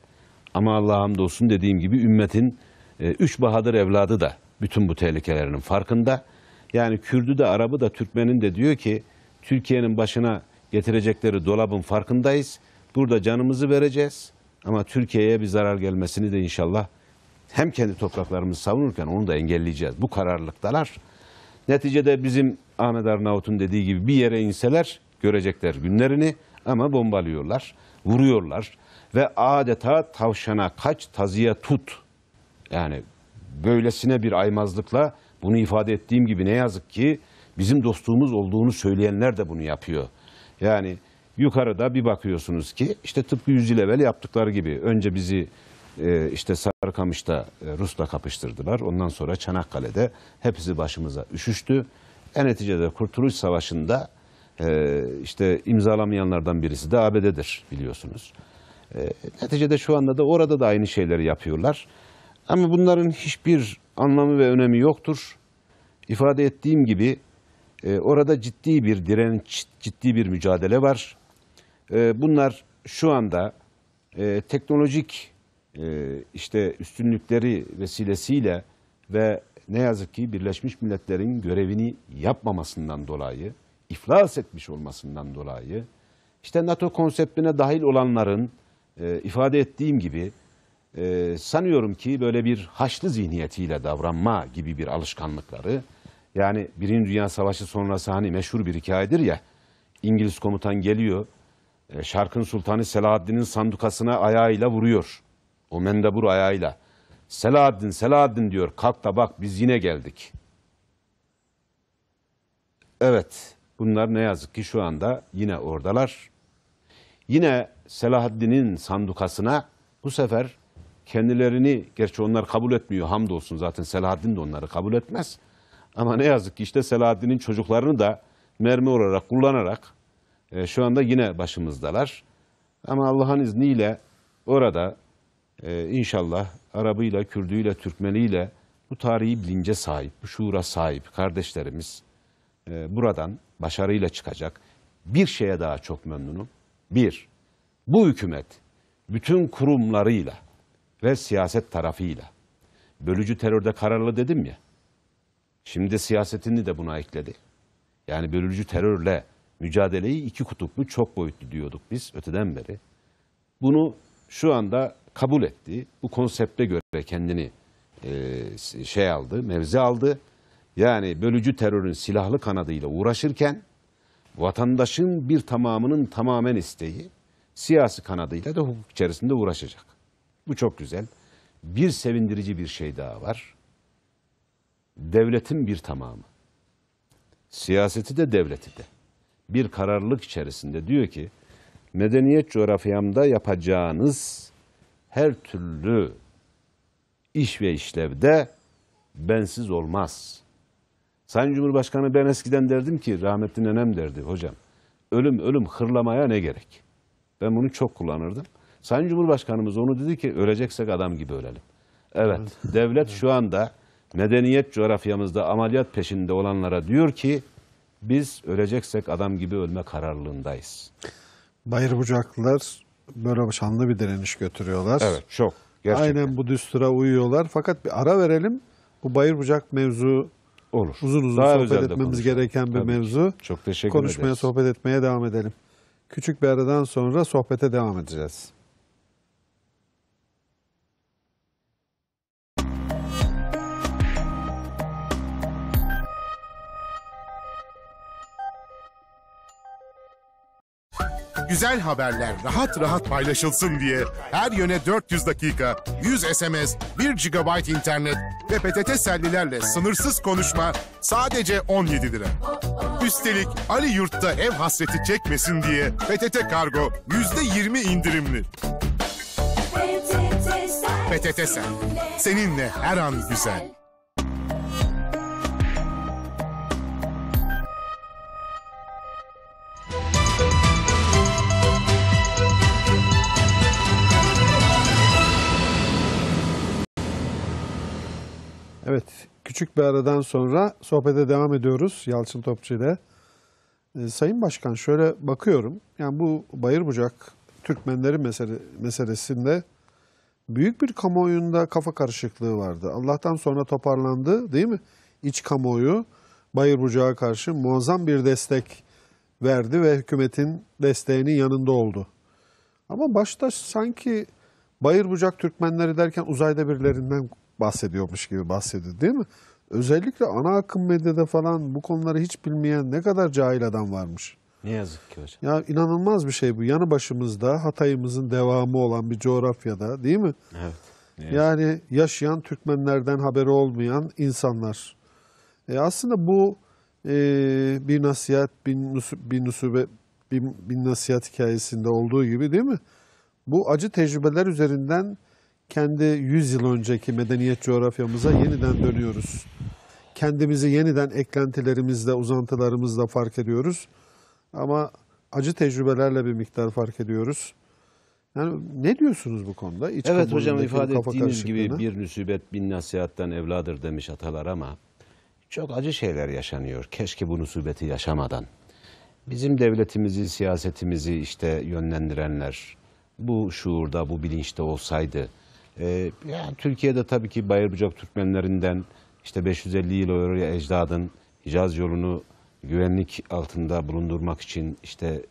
Ama Allah'a hamdolsun dediğim gibi ümmetin e, üç bahadır evladı da bütün bu tehlikelerinin farkında. Yani Kürdü de, Arabı da, Türkmenin de diyor ki, Türkiye'nin başına getirecekleri dolabın farkındayız. Burada canımızı vereceğiz. Ama Türkiye'ye bir zarar gelmesini de inşallah hem kendi topraklarımızı savunurken onu da engelleyeceğiz. Bu kararlılıktalar. Neticede bizim Ahmet Arnavut'un dediği gibi bir yere inseler görecekler günlerini, ama bombalıyorlar, vuruyorlar ve adeta tavşana kaç, tazıya tut. Yani böylesine bir aymazlıkla bunu ifade ettiğim gibi ne yazık ki bizim dostluğumuz olduğunu söyleyenler de bunu yapıyor. Yani yukarıda bir bakıyorsunuz ki işte tıpkı yüzyıl evvel yaptıkları gibi önce bizi e, işte Sarıkamış'ta e, Rus'la kapıştırdılar. Ondan sonra Çanakkale'de hepsi başımıza üşüştü. En neticede Kurtuluş Savaşı'nda e, işte imzalamayanlardan birisi de A B D'dir biliyorsunuz. E, neticede şu anda da orada da aynı şeyleri yapıyorlar. Ama bunların hiçbir anlamı ve önemi yoktur. İfade ettiğim gibi orada ciddi bir direnç, ciddi bir mücadele var. Bunlar şu anda teknolojik işte üstünlükleri vesilesiyle ve ne yazık ki Birleşmiş Milletler'in görevini yapmamasından dolayı, iflas etmiş olmasından dolayı, işte NATO konseptine dahil olanların ifade ettiğim gibi sanıyorum ki böyle bir haçlı zihniyetiyle davranma gibi bir alışkanlıkları. Yani Birinci Dünya Savaşı sonrası hani meşhur bir hikayedir ya, İngiliz komutan geliyor, Şark'ın Sultanı Selahaddin'in sandukasına ayağıyla vuruyor. O mendebur ayağıyla. Selahaddin, Selahaddin diyor, kalk da bak biz yine geldik. Evet, bunlar ne yazık ki şu anda yine oradalar. Yine Selahaddin'in sandukasına bu sefer kendilerini, gerçi onlar kabul etmiyor hamdolsun, zaten Selahaddin de onları kabul etmez. Ama ne yazık ki işte Selahaddin'in çocuklarını da mermi olarak kullanarak e, şu anda yine başımızdalar. Ama Allah'ın izniyle orada e, inşallah Arabıyla, Kürdüyle, Türkmeniyle bu tarihi bilince sahip, bu şuura sahip kardeşlerimiz e, buradan başarıyla çıkacak. Bir şeye daha çok memnunum. Bir, bu hükümet bütün kurumlarıyla ve siyaset tarafıyla bölücü terörde kararlı dedim ya. Şimdi siyasetini de buna ekledi. Yani bölücü terörle mücadeleyi iki kutuplu, çok boyutlu diyorduk biz öteden beri. Bunu şu anda kabul etti. Bu konsepte göre kendini e, şey aldı, mevzi aldı. Yani bölücü terörün silahlı kanadıyla uğraşırken vatandaşın bir tamamının tamamen isteği siyasi kanadıyla da hukuk içerisinde uğraşacak. Bu çok güzel. Bir sevindirici bir şey daha var. Devletin bir tamamı, siyaseti de devleti de bir kararlılık içerisinde diyor ki, medeniyet coğrafyamda yapacağınız her türlü iş ve işlevde bensiz olmaz. Sayın Cumhurbaşkanı, ben eskiden derdim ki, rahmetli nenem derdi, hocam ölüm ölüm hırlamaya ne gerek? Ben bunu çok kullanırdım. Sayın Cumhurbaşkanımız onu dedi ki, öleceksek adam gibi ölelim. Evet, evet. Devlet şu anda medeniyet coğrafyamızda ameliyat peşinde olanlara diyor ki, biz öleceksek adam gibi ölme kararlılığındayız. Bayır Bucaklılar böyle şanlı bir direniş götürüyorlar. Evet, çok. Gerçekten. Aynen bu düstura uyuyorlar. Fakat bir ara verelim. Bu Bayır Bucak mevzu olur. Uzun uzun Daha sohbet etmemiz gereken bir Tabii. mevzu. Çok teşekkür Konuşmaya, ederiz. Sohbet etmeye devam edelim. Küçük bir aradan sonra sohbete devam edeceğiz. Güzel haberler rahat rahat paylaşılsın diye her yöne dört yüz dakika, yüz SMS, bir gigabayt internet ve P T T sellilerle sınırsız konuşma sadece on yedi lira. Üstelik Ali Yurt'ta ev hasreti çekmesin diye P T T Kargo yüzde yirmi indirimli. P T T Sell, seninle her an güzel. Evet, küçük bir aradan sonra sohbete devam ediyoruz Yalçın Topçu ile. Ee, Sayın Başkan, şöyle bakıyorum. Yani bu Bayır Bucak Türkmenleri mesele, meselesinde büyük bir kamuoyunda kafa karışıklığı vardı. Allah'tan sonra toparlandı, değil mi? İç kamuoyu Bayır Bucak'a karşı muazzam bir destek verdi ve hükümetin desteğinin yanında oldu. Ama başta sanki Bayır Bucak Türkmenleri derken uzayda birilerinden bahsediyormuş gibi bahsediyor, değil mi? Özellikle ana akım medyada falan bu konuları hiç bilmeyen ne kadar cahil adam varmış. Ne yazık ki hocam. Ya inanılmaz bir şey bu. Yanı başımızda, Hatay'ımızın devamı olan bir coğrafyada, değil mi? Evet. Yani yaşayan Türkmenlerden haberi olmayan insanlar. E aslında bu e, bir nasihat, bir, nusub, bir nusube, bir, bir nasihat hikayesinde olduğu gibi, değil mi? Bu acı tecrübeler üzerinden kendi yüz yıl önceki medeniyet coğrafyamıza yeniden dönüyoruz. Kendimizi yeniden eklentilerimizle, uzantılarımızla fark ediyoruz. Ama acı tecrübelerle bir miktar fark ediyoruz. Yani ne diyorsunuz bu konuda? İç evet hocam, ifade ettiğiniz gibi bir nüsibet bin nasihattan evladır demiş atalar ama çok acı şeyler yaşanıyor. Keşke bu nüsibeti yaşamadan. Bizim devletimizi, siyasetimizi işte yönlendirenler bu şuurda, bu bilinçte olsaydı, Ee, yani Türkiye'de tabii ki Bayır Bucak Türkmenlerinden işte beş yüz elli yıl oraya ecdadın Hicaz yolunu güvenlik altında bulundurmak için işte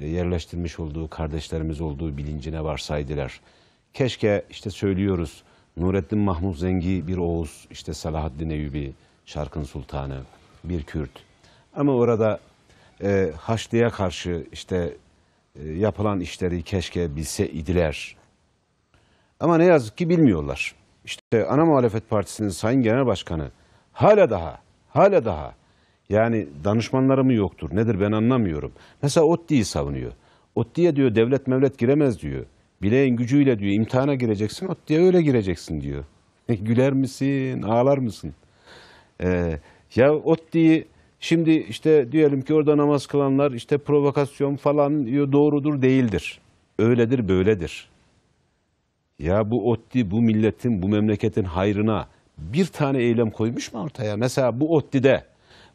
yerleştirmiş olduğu kardeşlerimiz olduğu bilincine varsaydılar. Keşke işte söylüyoruz Nurettin Mahmut Zengi bir Oğuz, işte Selahaddin Eyyubi Şark'ın Sultanı bir Kürt. Ama orada e, Haçlı'ya karşı işte e, yapılan işleri keşke bilse idiler. Ama ne yazık ki bilmiyorlar. İşte ana muhalefet partisinin Sayın Genel Başkanı hala daha, hala daha yani danışmanları mı yoktur nedir ben anlamıyorum. Mesela ODTÜ'yü savunuyor. ODTÜ'ye diyor devlet mevlet giremez diyor. Bileğin gücüyle diyor imtihana gireceksin, ODTÜ'ye öyle gireceksin diyor. Güler misin, ağlar mısın? Ee, ya ODTÜ'yü şimdi işte diyelim ki orada namaz kılanlar işte provokasyon falan diyor, doğrudur değildir. Öyledir böyledir. Ya bu ODTÜ, bu milletin, bu memleketin hayrına bir tane eylem koymuş mu ortaya? Mesela bu ODTÜ'de,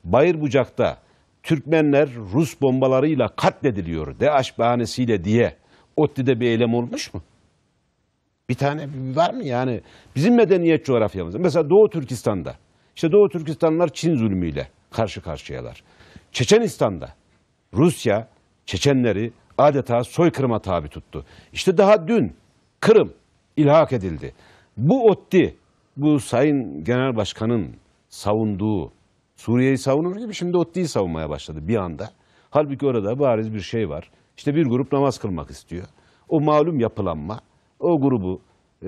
Bayır Bucak'ta Türkmenler Rus bombalarıyla katlediliyor, DAEŞ bahanesiyle diye ODTÜ'de bir eylem olmuş mu? Bir tane var mı yani? Bizim medeniyet coğrafyamızda. Mesela Doğu Türkistan'da, işte Doğu Türkistanlar Çin zulmüyle karşı karşıyalar. Çeçenistan'da Rusya Çeçenleri adeta soykırıma tabi tuttu. İşte daha dün Kırım ilhak edildi. Bu ODTÜ, bu Sayın Genel Başkan'ın savunduğu, Suriye'yi savunur gibi şimdi ODTÜ'yü savunmaya başladı bir anda. Halbuki orada bariz bir şey var. İşte bir grup namaz kılmak istiyor. O malum yapılanma, o grubu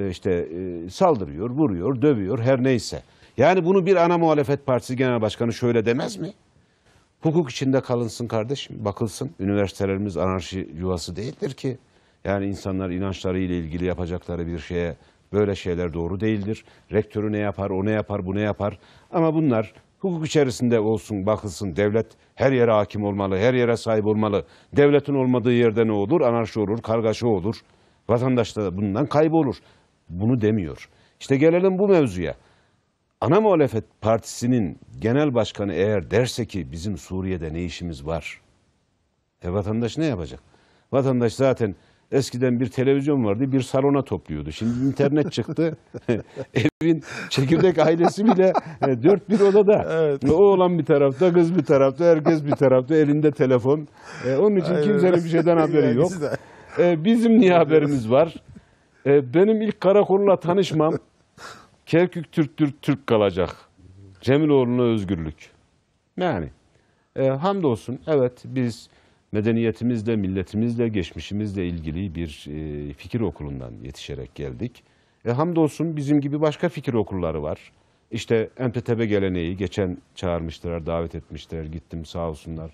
işte saldırıyor, vuruyor, dövüyor, her neyse. Yani bunu bir ana muhalefet partisi genel başkanı şöyle demez mi? Hukuk içinde kalınsın kardeşim, bakılsın. Üniversitelerimiz anarşi yuvası değildir ki. Yani insanlar inançları ile ilgili yapacakları bir şeye böyle şeyler doğru değildir. Rektörü ne yapar, o ne yapar, bu ne yapar. Ama bunlar hukuk içerisinde olsun, bakılsın. Devlet her yere hakim olmalı, her yere sahip olmalı. Devletin olmadığı yerde ne olur? Anarşi olur, kargaşa olur. Vatandaş da bundan kaybolur. Bunu demiyor. İşte gelelim bu mevzuya. Ana muhalefet partisinin genel başkanı eğer derse ki bizim Suriye'de ne işimiz var? E vatandaş ne yapacak? Vatandaş zaten Eskiden bir televizyon vardı, bir salona topluyordu. Şimdi internet çıktı. Evin çekirdek ailesi bile dört bir odada. Evet. O olan bir tarafta, kız bir tarafta, herkes bir tarafta, elinde telefon. Ee, onun için aynen, kimsenin bir şeyden haberi yok. Ee, bizim niye haberimiz var? Ee, benim ilk karakolla tanışmam Kerkük Türktür, Türk kalacak. Cemiloğlu'na özgürlük. Yani e, hamdolsun, evet biz medeniyetimizle, milletimizle, geçmişimizle ilgili bir e, fikir okulundan yetişerek geldik. E, hamdolsun bizim gibi başka fikir okulları var. İşte M P T B geleneği, geçen çağırmışlar, davet etmişler, gittim sağ olsunlar.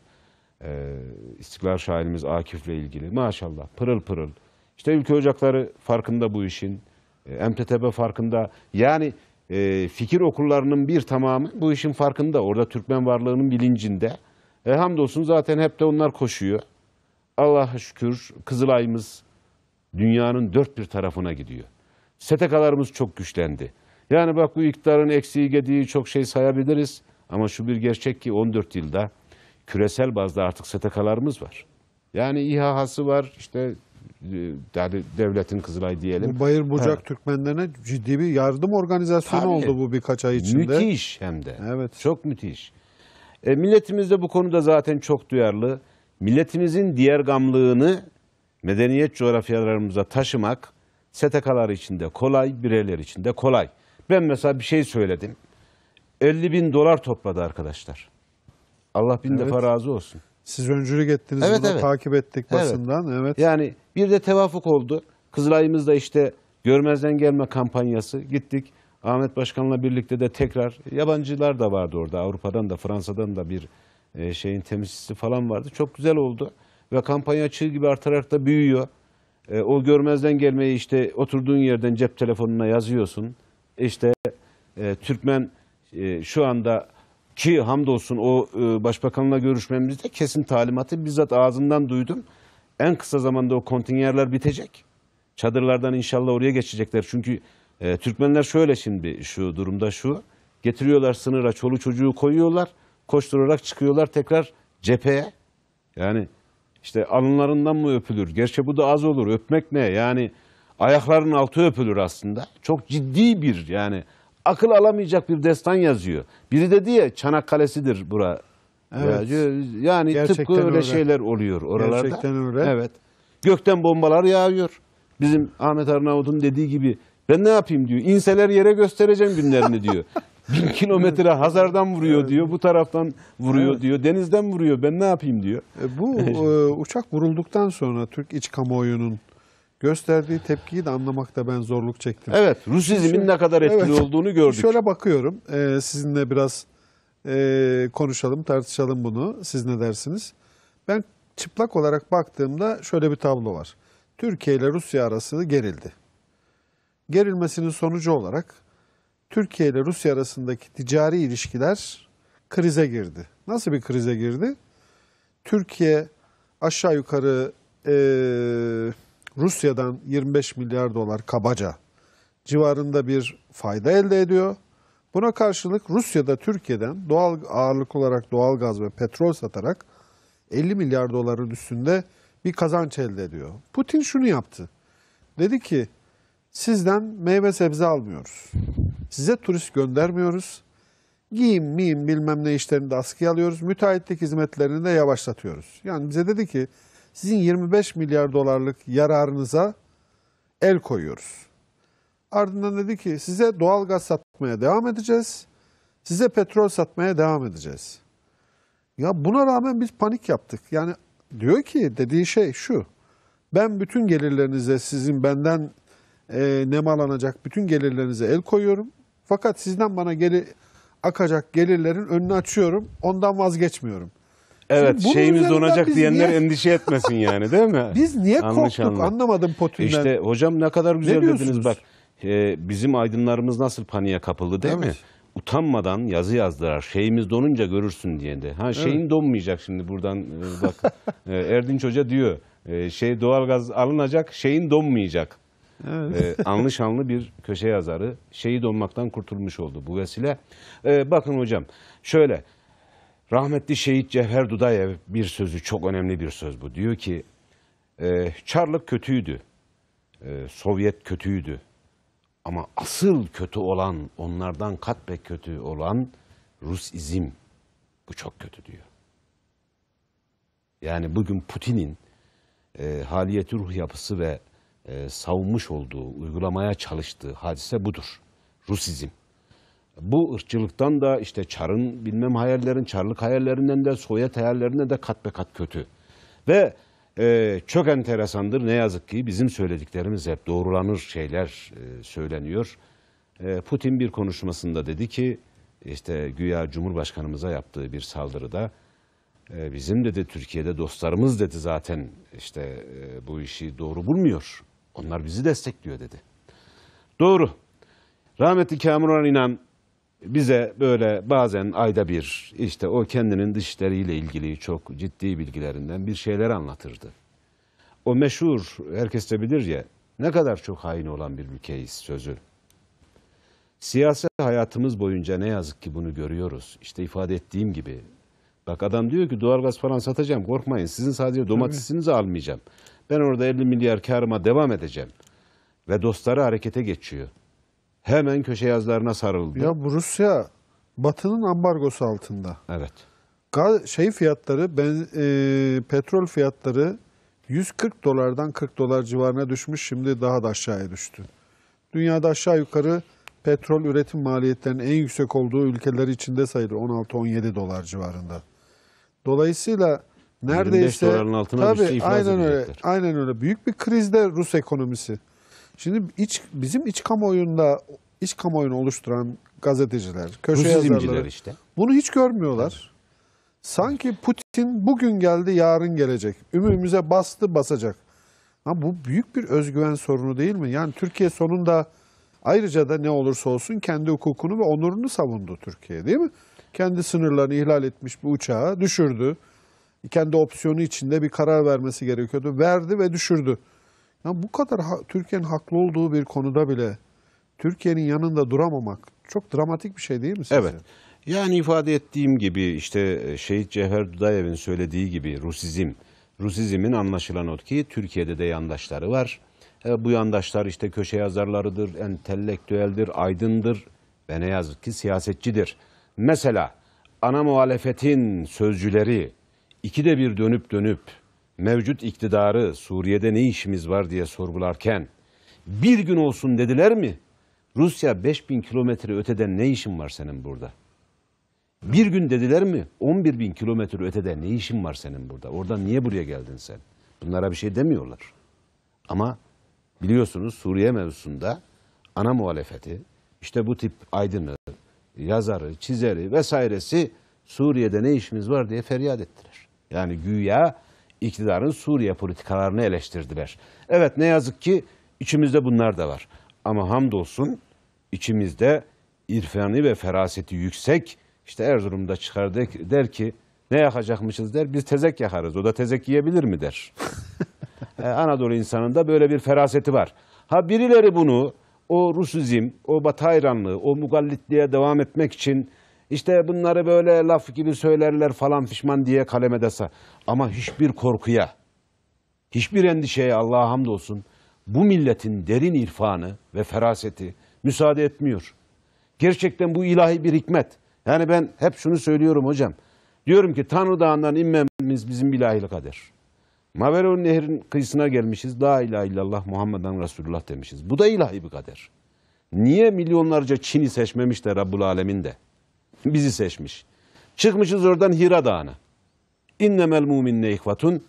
E, İstiklal şairimiz Akif'le ilgili maşallah pırıl pırıl. İşte Ülke Ocakları farkında bu işin, e, M P T B farkında. Yani e, fikir okullarının bir tamamı bu işin farkında, orada Türkmen varlığının bilincinde. E, hamdolsun zaten hep de onlar koşuyor. Allah'a şükür Kızılay'ımız dünyanın dört bir tarafına gidiyor. S T K'larımız çok güçlendi. Yani bak bu iktidarın eksiği gediği çok şey sayabiliriz. Ama şu bir gerçek ki on dört yılda küresel bazda artık S T K'larımız var. Yani İHA'sı var, işte devletin Kızılay diyelim. Bu Bayır Bucak ha. Türkmenlerine ciddi bir yardım organizasyonu tabii oldu bu birkaç ay içinde. Müthiş hem de. Evet. Çok müthiş. E, milletimiz de bu konuda zaten çok duyarlı. Milletimizin diğer gamlığını medeniyet coğrafyalarımıza taşımak S T K'lar için de kolay, bireyler için de kolay. Ben mesela bir şey söyledim. elli bin dolar topladı arkadaşlar. Allah bin evet. defa razı olsun. Siz öncülük ettiniz, evet, bunu evet. takip ettik basından. Evet. Evet. Yani bir de tevafuk oldu. Kızılay'ımızda işte görmezden gelme kampanyası gittik. Ahmet Başkan'la birlikte de tekrar yabancılar da vardı orada. Avrupa'dan da Fransa'dan da bir şeyin temsilcisi falan vardı. Çok güzel oldu ve kampanya çığ gibi artarak da büyüyor. O görmezden gelmeyi işte oturduğun yerden cep telefonuna yazıyorsun. İşte Türkmen şu anda ki hamdolsun o başbakanla görüşmemizde kesin talimatı bizzat ağzından duydum. En kısa zamanda o kontingerler bitecek. Çadırlardan inşallah oraya geçecekler. Çünkü Ee, Türkmenler şöyle şimdi şu durumda şu, getiriyorlar sınıra, çolu çocuğu koyuyorlar, koşturarak çıkıyorlar tekrar cepheye. Yani işte alınlarından mı öpülür? Gerçi bu da az olur, öpmek ne? Yani ayakların altı öpülür aslında. Çok ciddi bir yani akıl alamayacak bir destan yazıyor. Biri dedi ya Çanakkale'sidir bura. Evet. Yani gerçekten tıpkı öyle, öyle şeyler oluyor oralarda. Gerçekten öyle. Evet. Gökten bombalar yağıyor. Bizim Ahmet Arnavut'un dediği gibi. Ben ne yapayım diyor. İnseler yere göstereceğim günlerini diyor. Bin kilometre Hazar'dan vuruyor evet. diyor. Bu taraftan vuruyor evet. diyor. Denizden vuruyor. Ben ne yapayım diyor. E bu e, uçak vurulduktan sonra Türk iç kamuoyunun gösterdiği tepkiyi de anlamakta ben zorluk çektim. Evet. Rusizmin ne kadar etkili evet. olduğunu gördük. Şöyle bakıyorum. E, sizinle biraz e, konuşalım, tartışalım bunu. Siz ne dersiniz? Ben çıplak olarak baktığımda şöyle bir tablo var. Türkiye ile Rusya arası gerildi. Gerilmesinin sonucu olarak Türkiye ile Rusya arasındaki ticari ilişkiler krize girdi. Nasıl bir krize girdi? Türkiye aşağı yukarı e, Rusya'dan yirmi beş milyar dolar kabaca civarında bir fayda elde ediyor. Buna karşılık Rusya'da Türkiye'den doğal ağırlık olarak doğal gaz ve petrol satarak elli milyar doların üstünde bir kazanç elde ediyor. Putin şunu yaptı. Dedi ki, sizden meyve sebze almıyoruz. Size turist göndermiyoruz. Giyim, miyim bilmem ne işlerini de askıya alıyoruz. Müteahhitlik hizmetlerini de yavaşlatıyoruz. Yani bize dedi ki sizin yirmi beş milyar dolarlık yararınıza el koyuyoruz. Ardından dedi ki size doğal gaz satmaya devam edeceğiz. Size petrol satmaya devam edeceğiz. Ya buna rağmen biz panik yaptık. Yani diyor ki dediği şey şu. Ben bütün gelirlerinize sizin benden E, nemalanacak bütün gelirlerinize el koyuyorum. Fakat sizden bana geri akacak gelirlerin önünü açıyorum. Ondan vazgeçmiyorum. Evet, şeyimiz donacak diyenler niye... endişe etmesin yani değil mi? Biz niye korktuk anladım. anlamadım Putin'den. İşte hocam ne kadar güzel ne dediniz bak. E, bizim aydınlarımız nasıl paniğe kapıldı değil evet. mi? Utanmadan yazı yazdılar. Şeyimiz donunca görürsün diye de. Ha şeyin evet. donmayacak şimdi buradan e, bak. e, Erdinç Hoca diyor. E, şey doğalgaz alınacak, şeyin donmayacak. Evet. ee, anlı şanlı bir köşe yazarı şehit olmaktan kurtulmuş oldu bu vesile. Ee, bakın hocam şöyle rahmetli şehit Cevher Dudayev bir sözü çok önemli bir söz bu. Diyor ki Ee, Çarlık kötüydü. Ee, Sovyet kötüydü. Ama asıl kötü olan, onlardan kat be kötü olan Rus izim. Bu çok kötü diyor. Yani bugün Putin'in e, haliyeti, ruh yapısı ve e, savunmuş olduğu, uygulamaya çalıştığı hadise budur. Rus izim. Bu ırkçılıktan da işte Çar'ın bilmem hayallerin, Çarlık hayallerinden de Sovyet hayallerine de kat be kat kötü. Ve e, çok enteresandır ne yazık ki bizim söylediklerimiz hep doğrulanır şeyler e, söyleniyor. E, Putin bir konuşmasında dedi ki işte güya Cumhurbaşkanımıza yaptığı bir saldırıda e, bizim dedi Türkiye'de dostlarımız dedi zaten işte e, bu işi doğru bulmuyor. Onlar bizi destekliyor dedi. Doğru. Rahmetli Kamuran İnan bize böyle bazen ayda bir işte o kendinin dışişleriyle ilgili çok ciddi bilgilerinden bir şeyler anlatırdı. O meşhur, herkes de bilir ya, ne kadar çok hain olan bir ülkeyiz sözü. Siyasi hayatımız boyunca ne yazık ki bunu görüyoruz. İşte ifade ettiğim gibi. Bak adam diyor ki doğalgaz falan satacağım, korkmayın, sizin sadece domatesinizi almayacağım. Ben orada elli milyar karıma devam edeceğim. Ve dostları harekete geçiyor. Hemen köşe yazılarına sarıldı. Ya bu Rusya Batı'nın ambargosu altında. Evet. Gaz şey fiyatları, ben e, petrol fiyatları yüz kırk dolardan kırk dolar civarına düşmüş. Şimdi daha da aşağıya düştü. Dünyada aşağı yukarı petrol üretim maliyetlerinin en yüksek olduğu ülkeler içinde sayılır. on altı on yedi dolar civarında. Dolayısıyla neredeyse yirmi beş doların altına tabii, aynen öyle. Aynen öyle. Büyük bir krizde Rus ekonomisi. Şimdi iç, bizim iç kamuoyunda, iç kamuoyunu oluşturan gazeteciler, köşe yazarları işte bunu hiç görmüyorlar. Evet. Sanki Putin bugün geldi, yarın gelecek. Ümümüze bastı, basacak. Ama bu büyük bir özgüven sorunu değil mi? Yani Türkiye sonunda ayrıca da ne olursa olsun kendi hukukunu ve onurunu savundu Türkiye, değil mi? Kendi sınırlarını ihlal etmiş bir uçağı düşürdü. Kendi opsiyonu içinde bir karar vermesi gerekiyordu. Verdi ve düşürdü. Ya bu kadar ha, Türkiye'nin haklı olduğu bir konuda bile Türkiye'nin yanında duramamak çok dramatik bir şey değil mi sizce? Evet. Yani ifade ettiğim gibi işte Şehit Cevher Dudayev'in söylediği gibi Rusizm. Rusizmin anlaşılan o ki Türkiye'de de yandaşları var. E, bu yandaşlar işte köşe yazarlarıdır, entelektüeldir, aydındır ve ne yazık ki siyasetçidir. Mesela ana muhalefetin sözcüleri ikide bir dönüp dönüp mevcut iktidarı Suriye'de ne işimiz var diye sorgularken bir gün olsun dediler mi? Rusya beş bin kilometre öteden ne işin var senin burada? Bir gün dediler mi? on bir bin kilometre ötede ne işin var senin burada? Oradan niye buraya geldin sen? Bunlara bir şey demiyorlar. Ama biliyorsunuz Suriye mevzusunda ana muhalefeti işte bu tip aydını, yazarı, çizeri vesairesi Suriye'de ne işimiz var diye feryat ettiler. Yani güya İktidarın Suriye politikalarını eleştirdiler. Evet ne yazık ki içimizde bunlar da var. Ama hamdolsun içimizde irfani ve feraseti yüksek. İşte Erzurum'da çıkar der ki ne yakacakmışız der. Biz tezek yakarız. O da tezek yiyebilir mi der. ee, Anadolu insanında böyle bir feraseti var. Ha birileri bunu o Rusizm, o Batı hayranlığı, o mugallitliğe devam etmek için İşte bunları böyle laf gibi söylerler falan fişman diye kaleme desa. Ama hiçbir korkuya, hiçbir endişeye Allah'a hamdolsun bu milletin derin irfanı ve feraseti müsaade etmiyor. Gerçekten bu ilahi bir hikmet. Yani ben hep şunu söylüyorum hocam. Diyorum ki Tanrı Dağı'ndan inmemiz bizim ilahi kader. Maveron Nehri'nin kıyısına gelmişiz. La ilahe illallah Muhammeden Resulullah demişiz. Bu da ilahi bir kader. Niye milyonlarca Çin'i seçmemiş de Rabbul Alemin de? Bizi seçmiş. Çıkmışız oradan Hira Dağı'na. İnnemel mu'minne ihvatun.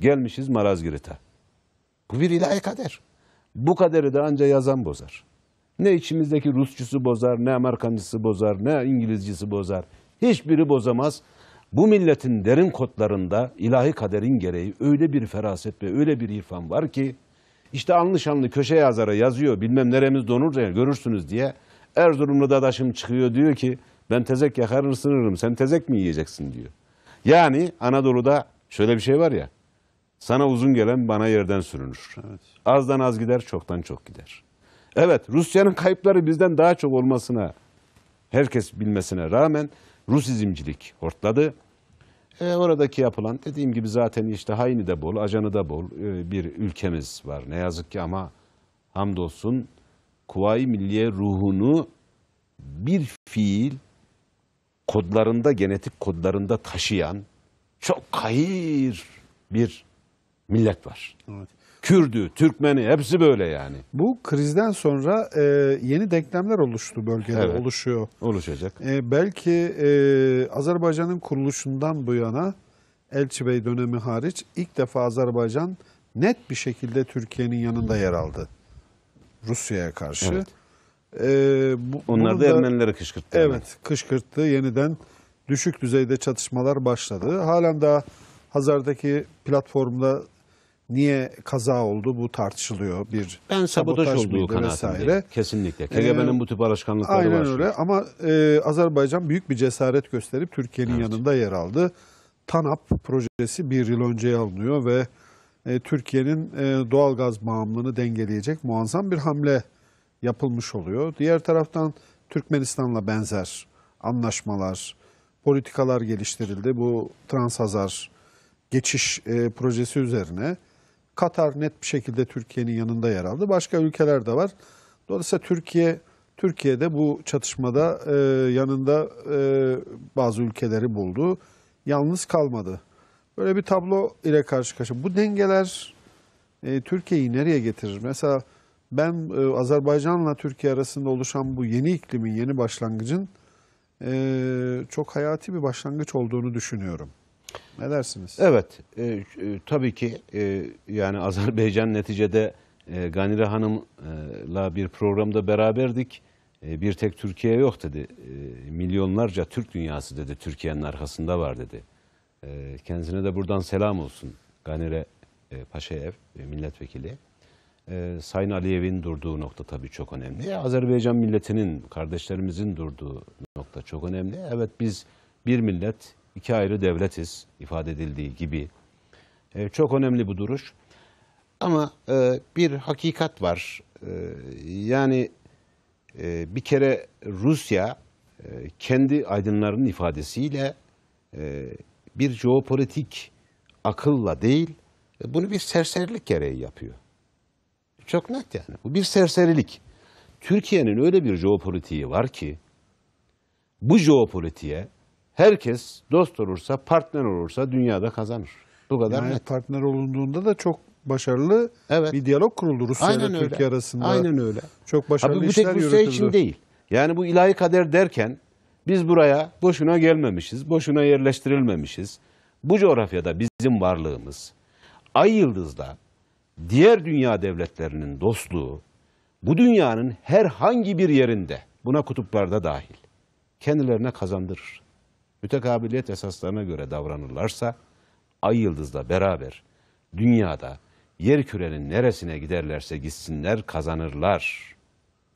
Gelmişiz Malazgirt'e. Bu bir ilahi kader. Bu kaderi de anca yazan bozar. Ne içimizdeki Rusçusu bozar, ne Amerikancısı bozar, ne İngilizcisi bozar. Hiçbiri bozamaz. Bu milletin derin kodlarında ilahi kaderin gereği öyle bir feraset ve öyle bir irfan var ki işte anlı şanlı köşe yazarı yazıyor bilmem neremiz donur görürsünüz diye. Erzurumlu dadaşım çıkıyor diyor ki ben tezek yakarım sınırım, sen tezek mi yiyeceksin diyor. Yani Anadolu'da şöyle bir şey var ya, sana uzun gelen bana yerden sürünür. Evet. Azdan az gider, çoktan çok gider. Evet, Rusya'nın kayıpları bizden daha çok olmasına, herkes bilmesine rağmen Rusizmcilik hortladı. E, oradaki yapılan, dediğim gibi zaten işte haini de bol, ajanı da bol e, bir ülkemiz var. Ne yazık ki ama hamdolsun Kuvayi Milliye ruhunu bir fiil kodlarında, genetik kodlarında taşıyan çok kahir bir millet var. Evet. Kürdü, Türkmeni hepsi böyle yani. Bu krizden sonra e, yeni denklemler oluştu bölgede, evet, oluşuyor. Oluşacak. E, belki e, Azerbaycan'ın kuruluşundan bu yana, Elçi Bey dönemi hariç, ilk defa Azerbaycan net bir şekilde Türkiye'nin yanında yer aldı. Rusya'ya karşı. Evet. E, bu, Onlar da Ermenilere kışkırttı. Evet, yani kışkırttı. Yeniden düşük düzeyde çatışmalar başladı. Halen daha Hazar'daki platformda niye kaza oldu, bu tartışılıyor. Bir ben sabotaj olduğu kanaatindeyim. Kesinlikle. K G B'nin ee, bu tip alışkanlıkları var. Aynen öyle, ama e, Azerbaycan büyük bir cesaret gösterip Türkiye'nin, evet, yanında yer aldı. TANAP projesi bir yıl önceye alınıyor ve e, Türkiye'nin e, doğal gaz bağımlılığını dengeleyecek muazzam bir hamle yapılmış oluyor. Diğer taraftan Türkmenistan'la benzer anlaşmalar, politikalar geliştirildi. Bu Trans-Hazar geçiş e, projesi üzerine. Katar net bir şekilde Türkiye'nin yanında yer aldı. Başka ülkeler de var. Dolayısıyla Türkiye, Türkiye'de bu çatışmada e, yanında e, bazı ülkeleri buldu. Yalnız kalmadı. Böyle bir tablo ile karşı karşıya. Bu dengeler e, Türkiye'yi nereye getirir? Mesela ben e, Azerbaycan'la Türkiye arasında oluşan bu yeni iklimin, yeni başlangıcın e, çok hayati bir başlangıç olduğunu düşünüyorum. Ne dersiniz? Evet, e, e, tabii ki e, yani Azerbaycan neticede e, Ganire Hanım'la bir programda beraberdik. E, bir tek Türkiye yok dedi. E, milyonlarca Türk dünyası dedi Türkiye'nin arkasında var dedi. E, kendisine de buradan selam olsun, Ganire e, Paşayev e, milletvekili. E, Sayın Aliyev'in durduğu nokta tabii çok önemli. Azerbaycan milletinin, kardeşlerimizin durduğu nokta çok önemli. Evet, biz bir millet, İki ayrı devletiz ifade edildiği gibi. Ee, çok önemli bu duruş. Ama e, bir hakikat var. E, yani e, bir kere Rusya e, kendi aydınlarının ifadesiyle e, bir jeopolitik akılla değil, e, bunu bir serserilik gereği yapıyor. Çok net yani. Bu bir serserilik. Türkiye'nin öyle bir jeopolitiği var ki, bu jeopolitiğe herkes dost olursa, partner olursa dünyada kazanır. Bu kadar yani net. Partner olunduğunda da çok başarılı, evet, bir diyalog kuruldu Rusya ile Türkiye öyle arasında. Aynen öyle. Çok başarılı işler yürütüldü. Bu tek Rusya için değil. Yani bu ilahi kader derken biz buraya boşuna gelmemişiz, boşuna yerleştirilmemişiz. Bu coğrafyada bizim varlığımız, ay yıldızda diğer dünya devletlerinin dostluğu, bu dünyanın herhangi bir yerinde, buna kutuplarda dahil, kendilerine kazandırır. Mütekabiliyet esaslarına göre davranırlarsa, ay yıldızla beraber dünyada yer kürenin neresine giderlerse gitsinler kazanırlar.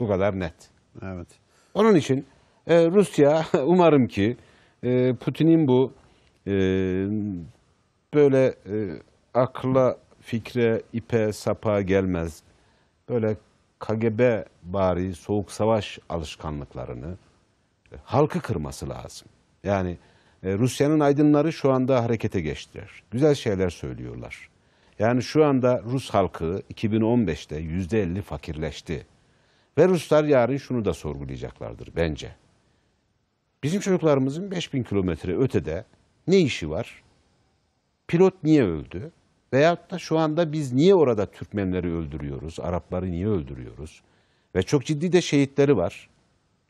Bu kadar net. Evet. Onun için e, Rusya umarım ki e, Putin'in bu e, böyle e, akla, fikre, ipe, sapa gelmez böyle K G B bari soğuk savaş alışkanlıklarını e, halkı kırması lazım. Yani e, Rusya'nın aydınları şu anda harekete geçtiler. Güzel şeyler söylüyorlar. Yani şu anda Rus halkı iki bin on beşte yüzde elli fakirleşti. Ve Ruslar yarın şunu da sorgulayacaklardır bence. Bizim çocuklarımızın beş bin kilometre ötede ne işi var? Pilot niye öldü? Veyahut da şu anda biz niye orada Türkmenleri öldürüyoruz? Arapları niye öldürüyoruz? Ve çok ciddi de şehitleri var.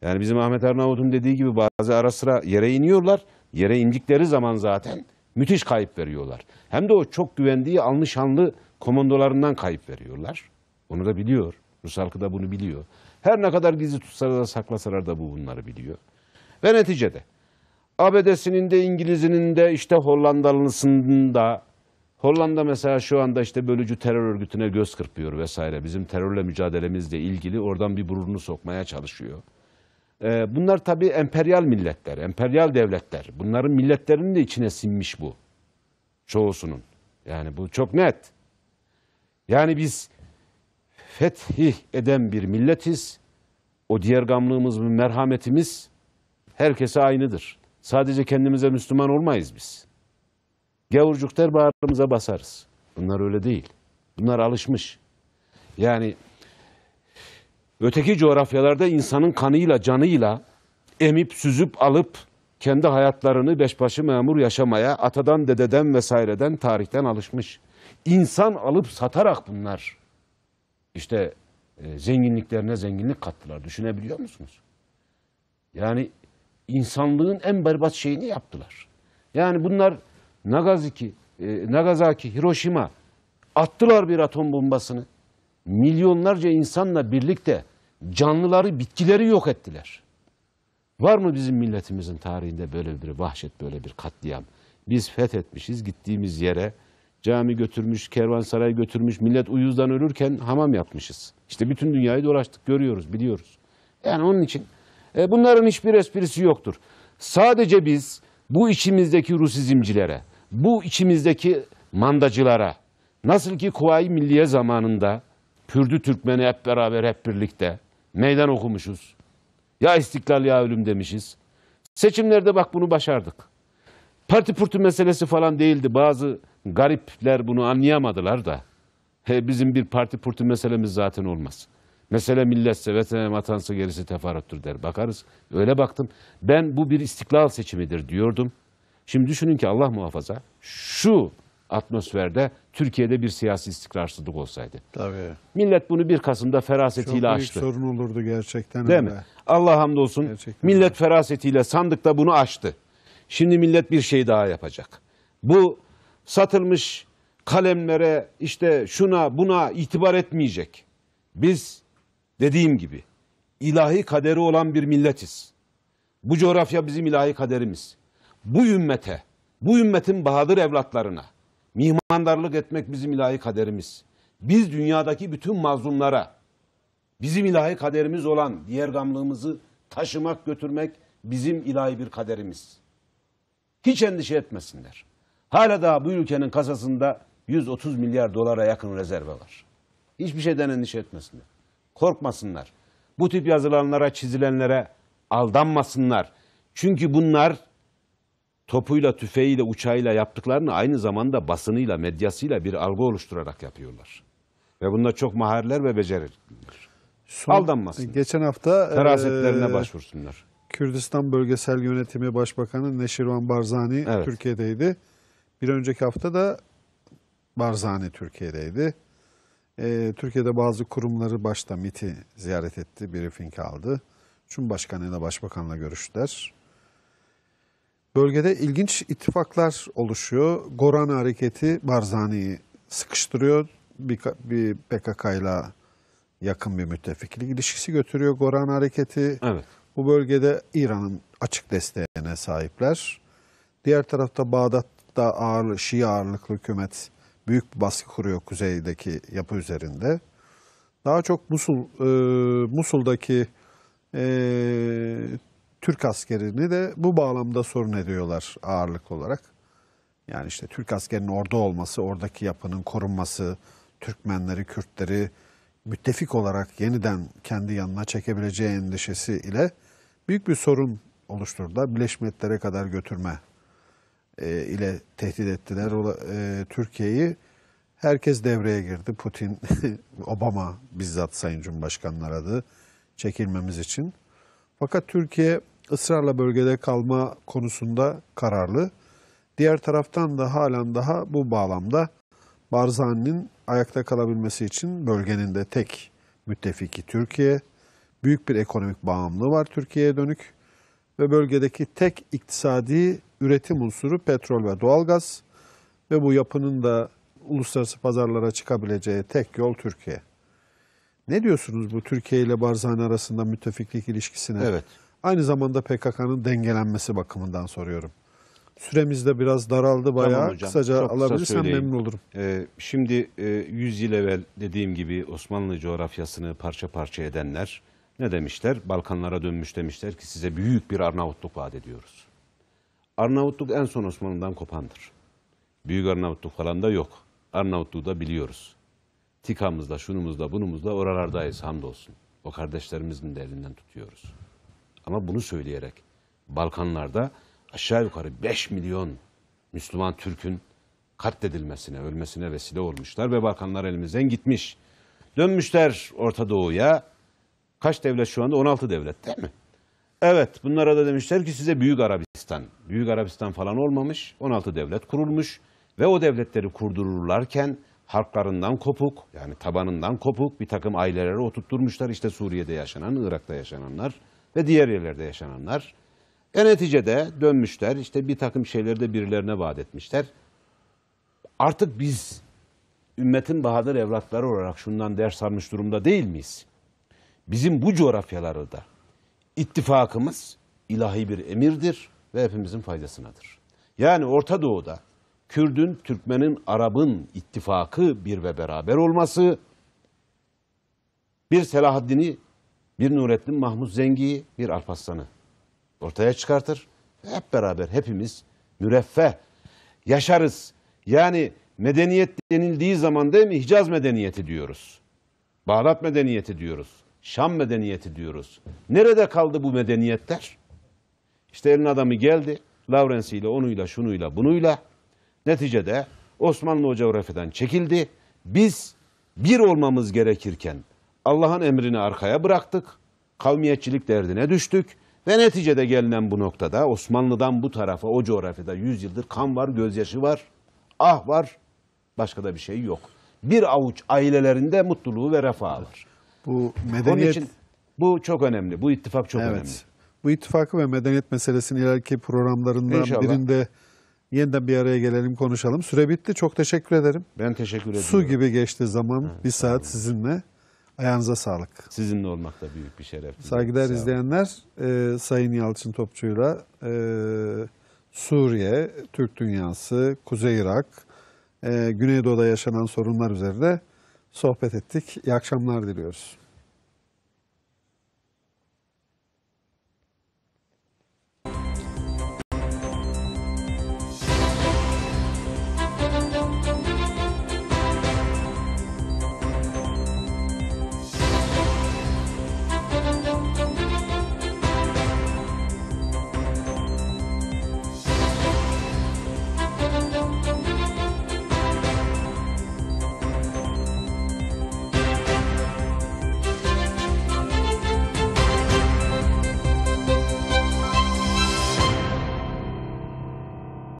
Yani bizim Ahmet Arnavut'un dediği gibi bazı ara sıra yere iniyorlar. Yere indikleri zaman zaten müthiş kayıp veriyorlar. Hem de o çok güvendiği alnı şanlı komandolarından kayıp veriyorlar. Onu da biliyor. Rus halkı da bunu biliyor. Her ne kadar gizli tutsalar da saklasalar da bu bunları biliyor. Ve neticede A B D'sinin de İngiliz'inin de işte Hollandalısının da, Hollanda mesela şu anda işte bölücü terör örgütüne göz kırpıyor vesaire. Bizim terörle mücadelemizle ilgili oradan bir burununu sokmaya çalışıyor. Bunlar tabii emperyal milletler, emperyal devletler. Bunların milletlerinin de içine sinmiş bu. Çoğusunun. Yani bu çok net. Yani biz fethih eden bir milletiz. O diğer gamlığımız, merhametimiz herkese aynıdır. Sadece kendimize Müslüman olmayız biz. Gavurcuk der bağrımıza basarız. Bunlar öyle değil. Bunlar alışmış. Yani öteki coğrafyalarda insanın kanıyla, canıyla emip, süzüp, alıp kendi hayatlarını beşbaşı memur yaşamaya atadan, dededen vesaireden, tarihten alışmış. İnsan alıp satarak bunlar işte e, zenginliklerine zenginlik kattılar. Düşünebiliyor musunuz? Yani insanlığın en berbat şeyini yaptılar. Yani bunlar Nagasaki, e, Nagasaki, Hiroşima attılar bir atom bombasını. Milyonlarca insanla birlikte canlıları, bitkileri yok ettiler. Var mı bizim milletimizin tarihinde böyle bir vahşet, böyle bir katliam? Biz fethetmişiz gittiğimiz yere, cami götürmüş, kervansaray götürmüş, millet uyuzdan ölürken hamam yapmışız. İşte bütün dünyayı dolaştık, görüyoruz, biliyoruz. Yani onun için e, bunların hiçbir esprisi yoktur. Sadece biz bu içimizdeki Rusizmcilere, bu içimizdeki mandacılara, nasıl ki Kuvayi Milliye zamanında Kürdü Türkmeni hep beraber, hep birlikte meydan okumuşuz. Ya istiklal ya ölüm demişiz. Seçimlerde bak bunu başardık. Parti pürtü meselesi falan değildi. Bazı garipler bunu anlayamadılar da. He, bizim bir parti pürtü meselemiz zaten olmaz. Mesele milletse, vatansa gerisi teferruattır der. Bakarız. Öyle baktım. Ben bu bir istiklal seçimidir diyordum. Şimdi düşünün ki Allah muhafaza şu atmosferde Türkiye'de bir siyasi istikrarsızlık olsaydı. Tabii. Millet bunu bir Kasım'da ferasetiyle açtı. Çok büyük sorun olurdu gerçekten. Değil mi? Allah hamdolsun gerçekten millet öyle. Ferasetiyle sandıkta bunu açtı. Şimdi millet bir şey daha yapacak. Bu satılmış kalemlere, işte şuna buna itibar etmeyecek. Biz dediğim gibi ilahi kaderi olan bir milletiz. Bu coğrafya bizim ilahi kaderimiz. Bu ümmete, bu ümmetin bahadır evlatlarına mihmandarlık etmek bizim ilahi kaderimiz. Biz dünyadaki bütün mazlumlara bizim ilahi kaderimiz olan diğer gamlığımızı taşımak, götürmek bizim ilahi bir kaderimiz. Hiç endişe etmesinler. Hala daha bu ülkenin kasasında yüz otuz milyar dolara yakın rezerve var. Hiçbir şeyden endişe etmesinler. Korkmasınlar. Bu tip yazılanlara, çizilenlere aldanmasınlar. Çünkü bunlar topuyla, tüfeğiyle, uçağıyla yaptıklarını aynı zamanda basınıyla, medyasıyla bir algı oluşturarak yapıyorlar. Ve bunda çok maharler ve beceriklidir. Aldanmasınlar. Geçen hafta ferasetlerine ee, başvursunlar. Kürdistan Bölgesel Yönetimi Başbakanı Neşirvan Barzani evet. Türkiye'deydi. Bir önceki hafta da Barzani Türkiye'deydi. Ee, Türkiye'de bazı kurumları başta MİT'i ziyaret etti, briefing aldı. Cumhurbaşkanıyla, başbakanla görüştüler. Bölgede ilginç ittifaklar oluşuyor. Goran hareketi Barzani'yi sıkıştırıyor. Bir, bir P K K ile yakın bir müttefiklik ilişkisi götürüyor Goran hareketi. Evet. Bu bölgede İran'ın açık desteğine sahipler. Diğer tarafta Bağdat'ta ağırlı, Şii ağırlıklı hükümet büyük bir baskı kuruyor kuzeydeki yapı üzerinde. Daha çok Musul, e, Musul'daki e, Türk askerini de bu bağlamda sorun ediyorlar ağırlık olarak. Yani işte Türk askerinin orada olması, oradaki yapının korunması, Türkmenleri, Kürtleri müttefik olarak yeniden kendi yanına çekebileceği endişesi ile büyük bir sorun oluşturdular. Birleşmiş Milletler'e kadar götürme e, ile tehdit ettiler e, Türkiye'yi. Herkes devreye girdi. Putin, Obama bizzat Sayın Cumhurbaşkanı'nı aradı çekilmemiz için. Fakat Türkiye ısrarla bölgede kalma konusunda kararlı. Diğer taraftan da halen daha bu bağlamda Barzani'nin ayakta kalabilmesi için bölgenin de tek müttefiki Türkiye. Büyük bir ekonomik bağımlılığı var Türkiye'ye dönük. Ve bölgedeki tek iktisadi üretim unsuru petrol ve doğalgaz. Ve bu yapının da uluslararası pazarlara çıkabileceği tek yol Türkiye. Ne diyorsunuz bu Türkiye ile Barzani arasında müttefiklik ilişkisine? Evet. Aynı zamanda P K K'nın dengelenmesi bakımından soruyorum. Süremiz de biraz daraldı bayağı. Tamam hocam, kısaca alabilirsem kısa memnun olurum. Ee, şimdi e, yüz yıl evvel dediğim gibi Osmanlı coğrafyasını parça parça edenler ne demişler? Balkanlara dönmüş demişler ki size büyük bir Arnavutluk vaat ediyoruz. Arnavutluk en son Osmanlı'dan kopandır. Büyük Arnavutluk falan da yok. Arnavutluğu da biliyoruz. Tikamızda, şunumuzda, bunumuzda oralardayız hamdolsun. O kardeşlerimizin de elinden tutuyoruz. Ama bunu söyleyerek Balkanlarda aşağı yukarı beş milyon Müslüman Türk'ün katledilmesine, ölmesine vesile olmuşlar ve Balkanlar elimizden gitmiş. Dönmüşler Orta Doğu'ya. Kaç devlet şu anda? on altı devlet değil mi? Evet, bunlara da demişler ki size Büyük Arabistan. Büyük Arabistan falan olmamış, on altı devlet kurulmuş ve o devletleri kurdururlarken halklarından kopuk, yani tabanından kopuk bir takım aileleri oturtturmuşlar. İşte Suriye'de yaşanan, Irak'ta yaşananlar ve diğer yerlerde yaşananlar. E neticede dönmüşler, işte bir takım şeyleri de birilerine vaat etmişler. Artık biz ümmetin bahadır evlatları olarak şundan ders almış durumda değil miyiz? Bizim bu coğrafyalarda ittifakımız ilahi bir emirdir ve hepimizin faydasınadır. Yani Orta Doğu'da Kürd'ün, Türkmen'in, Arap'ın ittifakı bir ve beraber olması, bir Selahaddin'i, bir Nurettin Mahmut Zengi'yi, bir Alparslan'ı ortaya çıkartır. Hep beraber hepimiz müreffeh yaşarız. Yani medeniyet denildiği zaman değil mi? Hicaz medeniyeti diyoruz. Bağdat medeniyeti diyoruz. Şam medeniyeti diyoruz. Nerede kaldı bu medeniyetler? İşte elin adamı geldi. Lawrence'iyle, onuyla, şunuyla, bunuyla. Neticede Osmanlı o coğrafyadan çekildi. Biz bir olmamız gerekirken Allah'ın emrini arkaya bıraktık. Kavmiyetçilik derdine düştük. Ve neticede gelinen bu noktada Osmanlı'dan bu tarafa o coğrafyada yüz yıldır kan var, gözyaşı var, ah var. Başka da bir şey yok. Bir avuç ailelerinde mutluluğu ve refahı var. Bu medeniyet... Onun için bu çok önemli. Bu ittifak çok evet, önemli. Bu ittifakı ve medeniyet meselesini ileriki programlarından İnşallah. birinde yeniden bir araya gelelim, konuşalım. Süre bitti. Çok teşekkür ederim. Ben teşekkür ederim. Su gibi geçti zaman. Evet, bir saat sizinle. Ayağınıza sağlık. Sizinle olmak da büyük bir şeref. Saygıdeğer izleyenler, e, Sayın Yalçın Topçu'yla e, Suriye, Türk dünyası, Kuzey Irak, e, Güneydoğu'da yaşanan sorunlar üzerinde sohbet ettik. İyi akşamlar diliyoruz.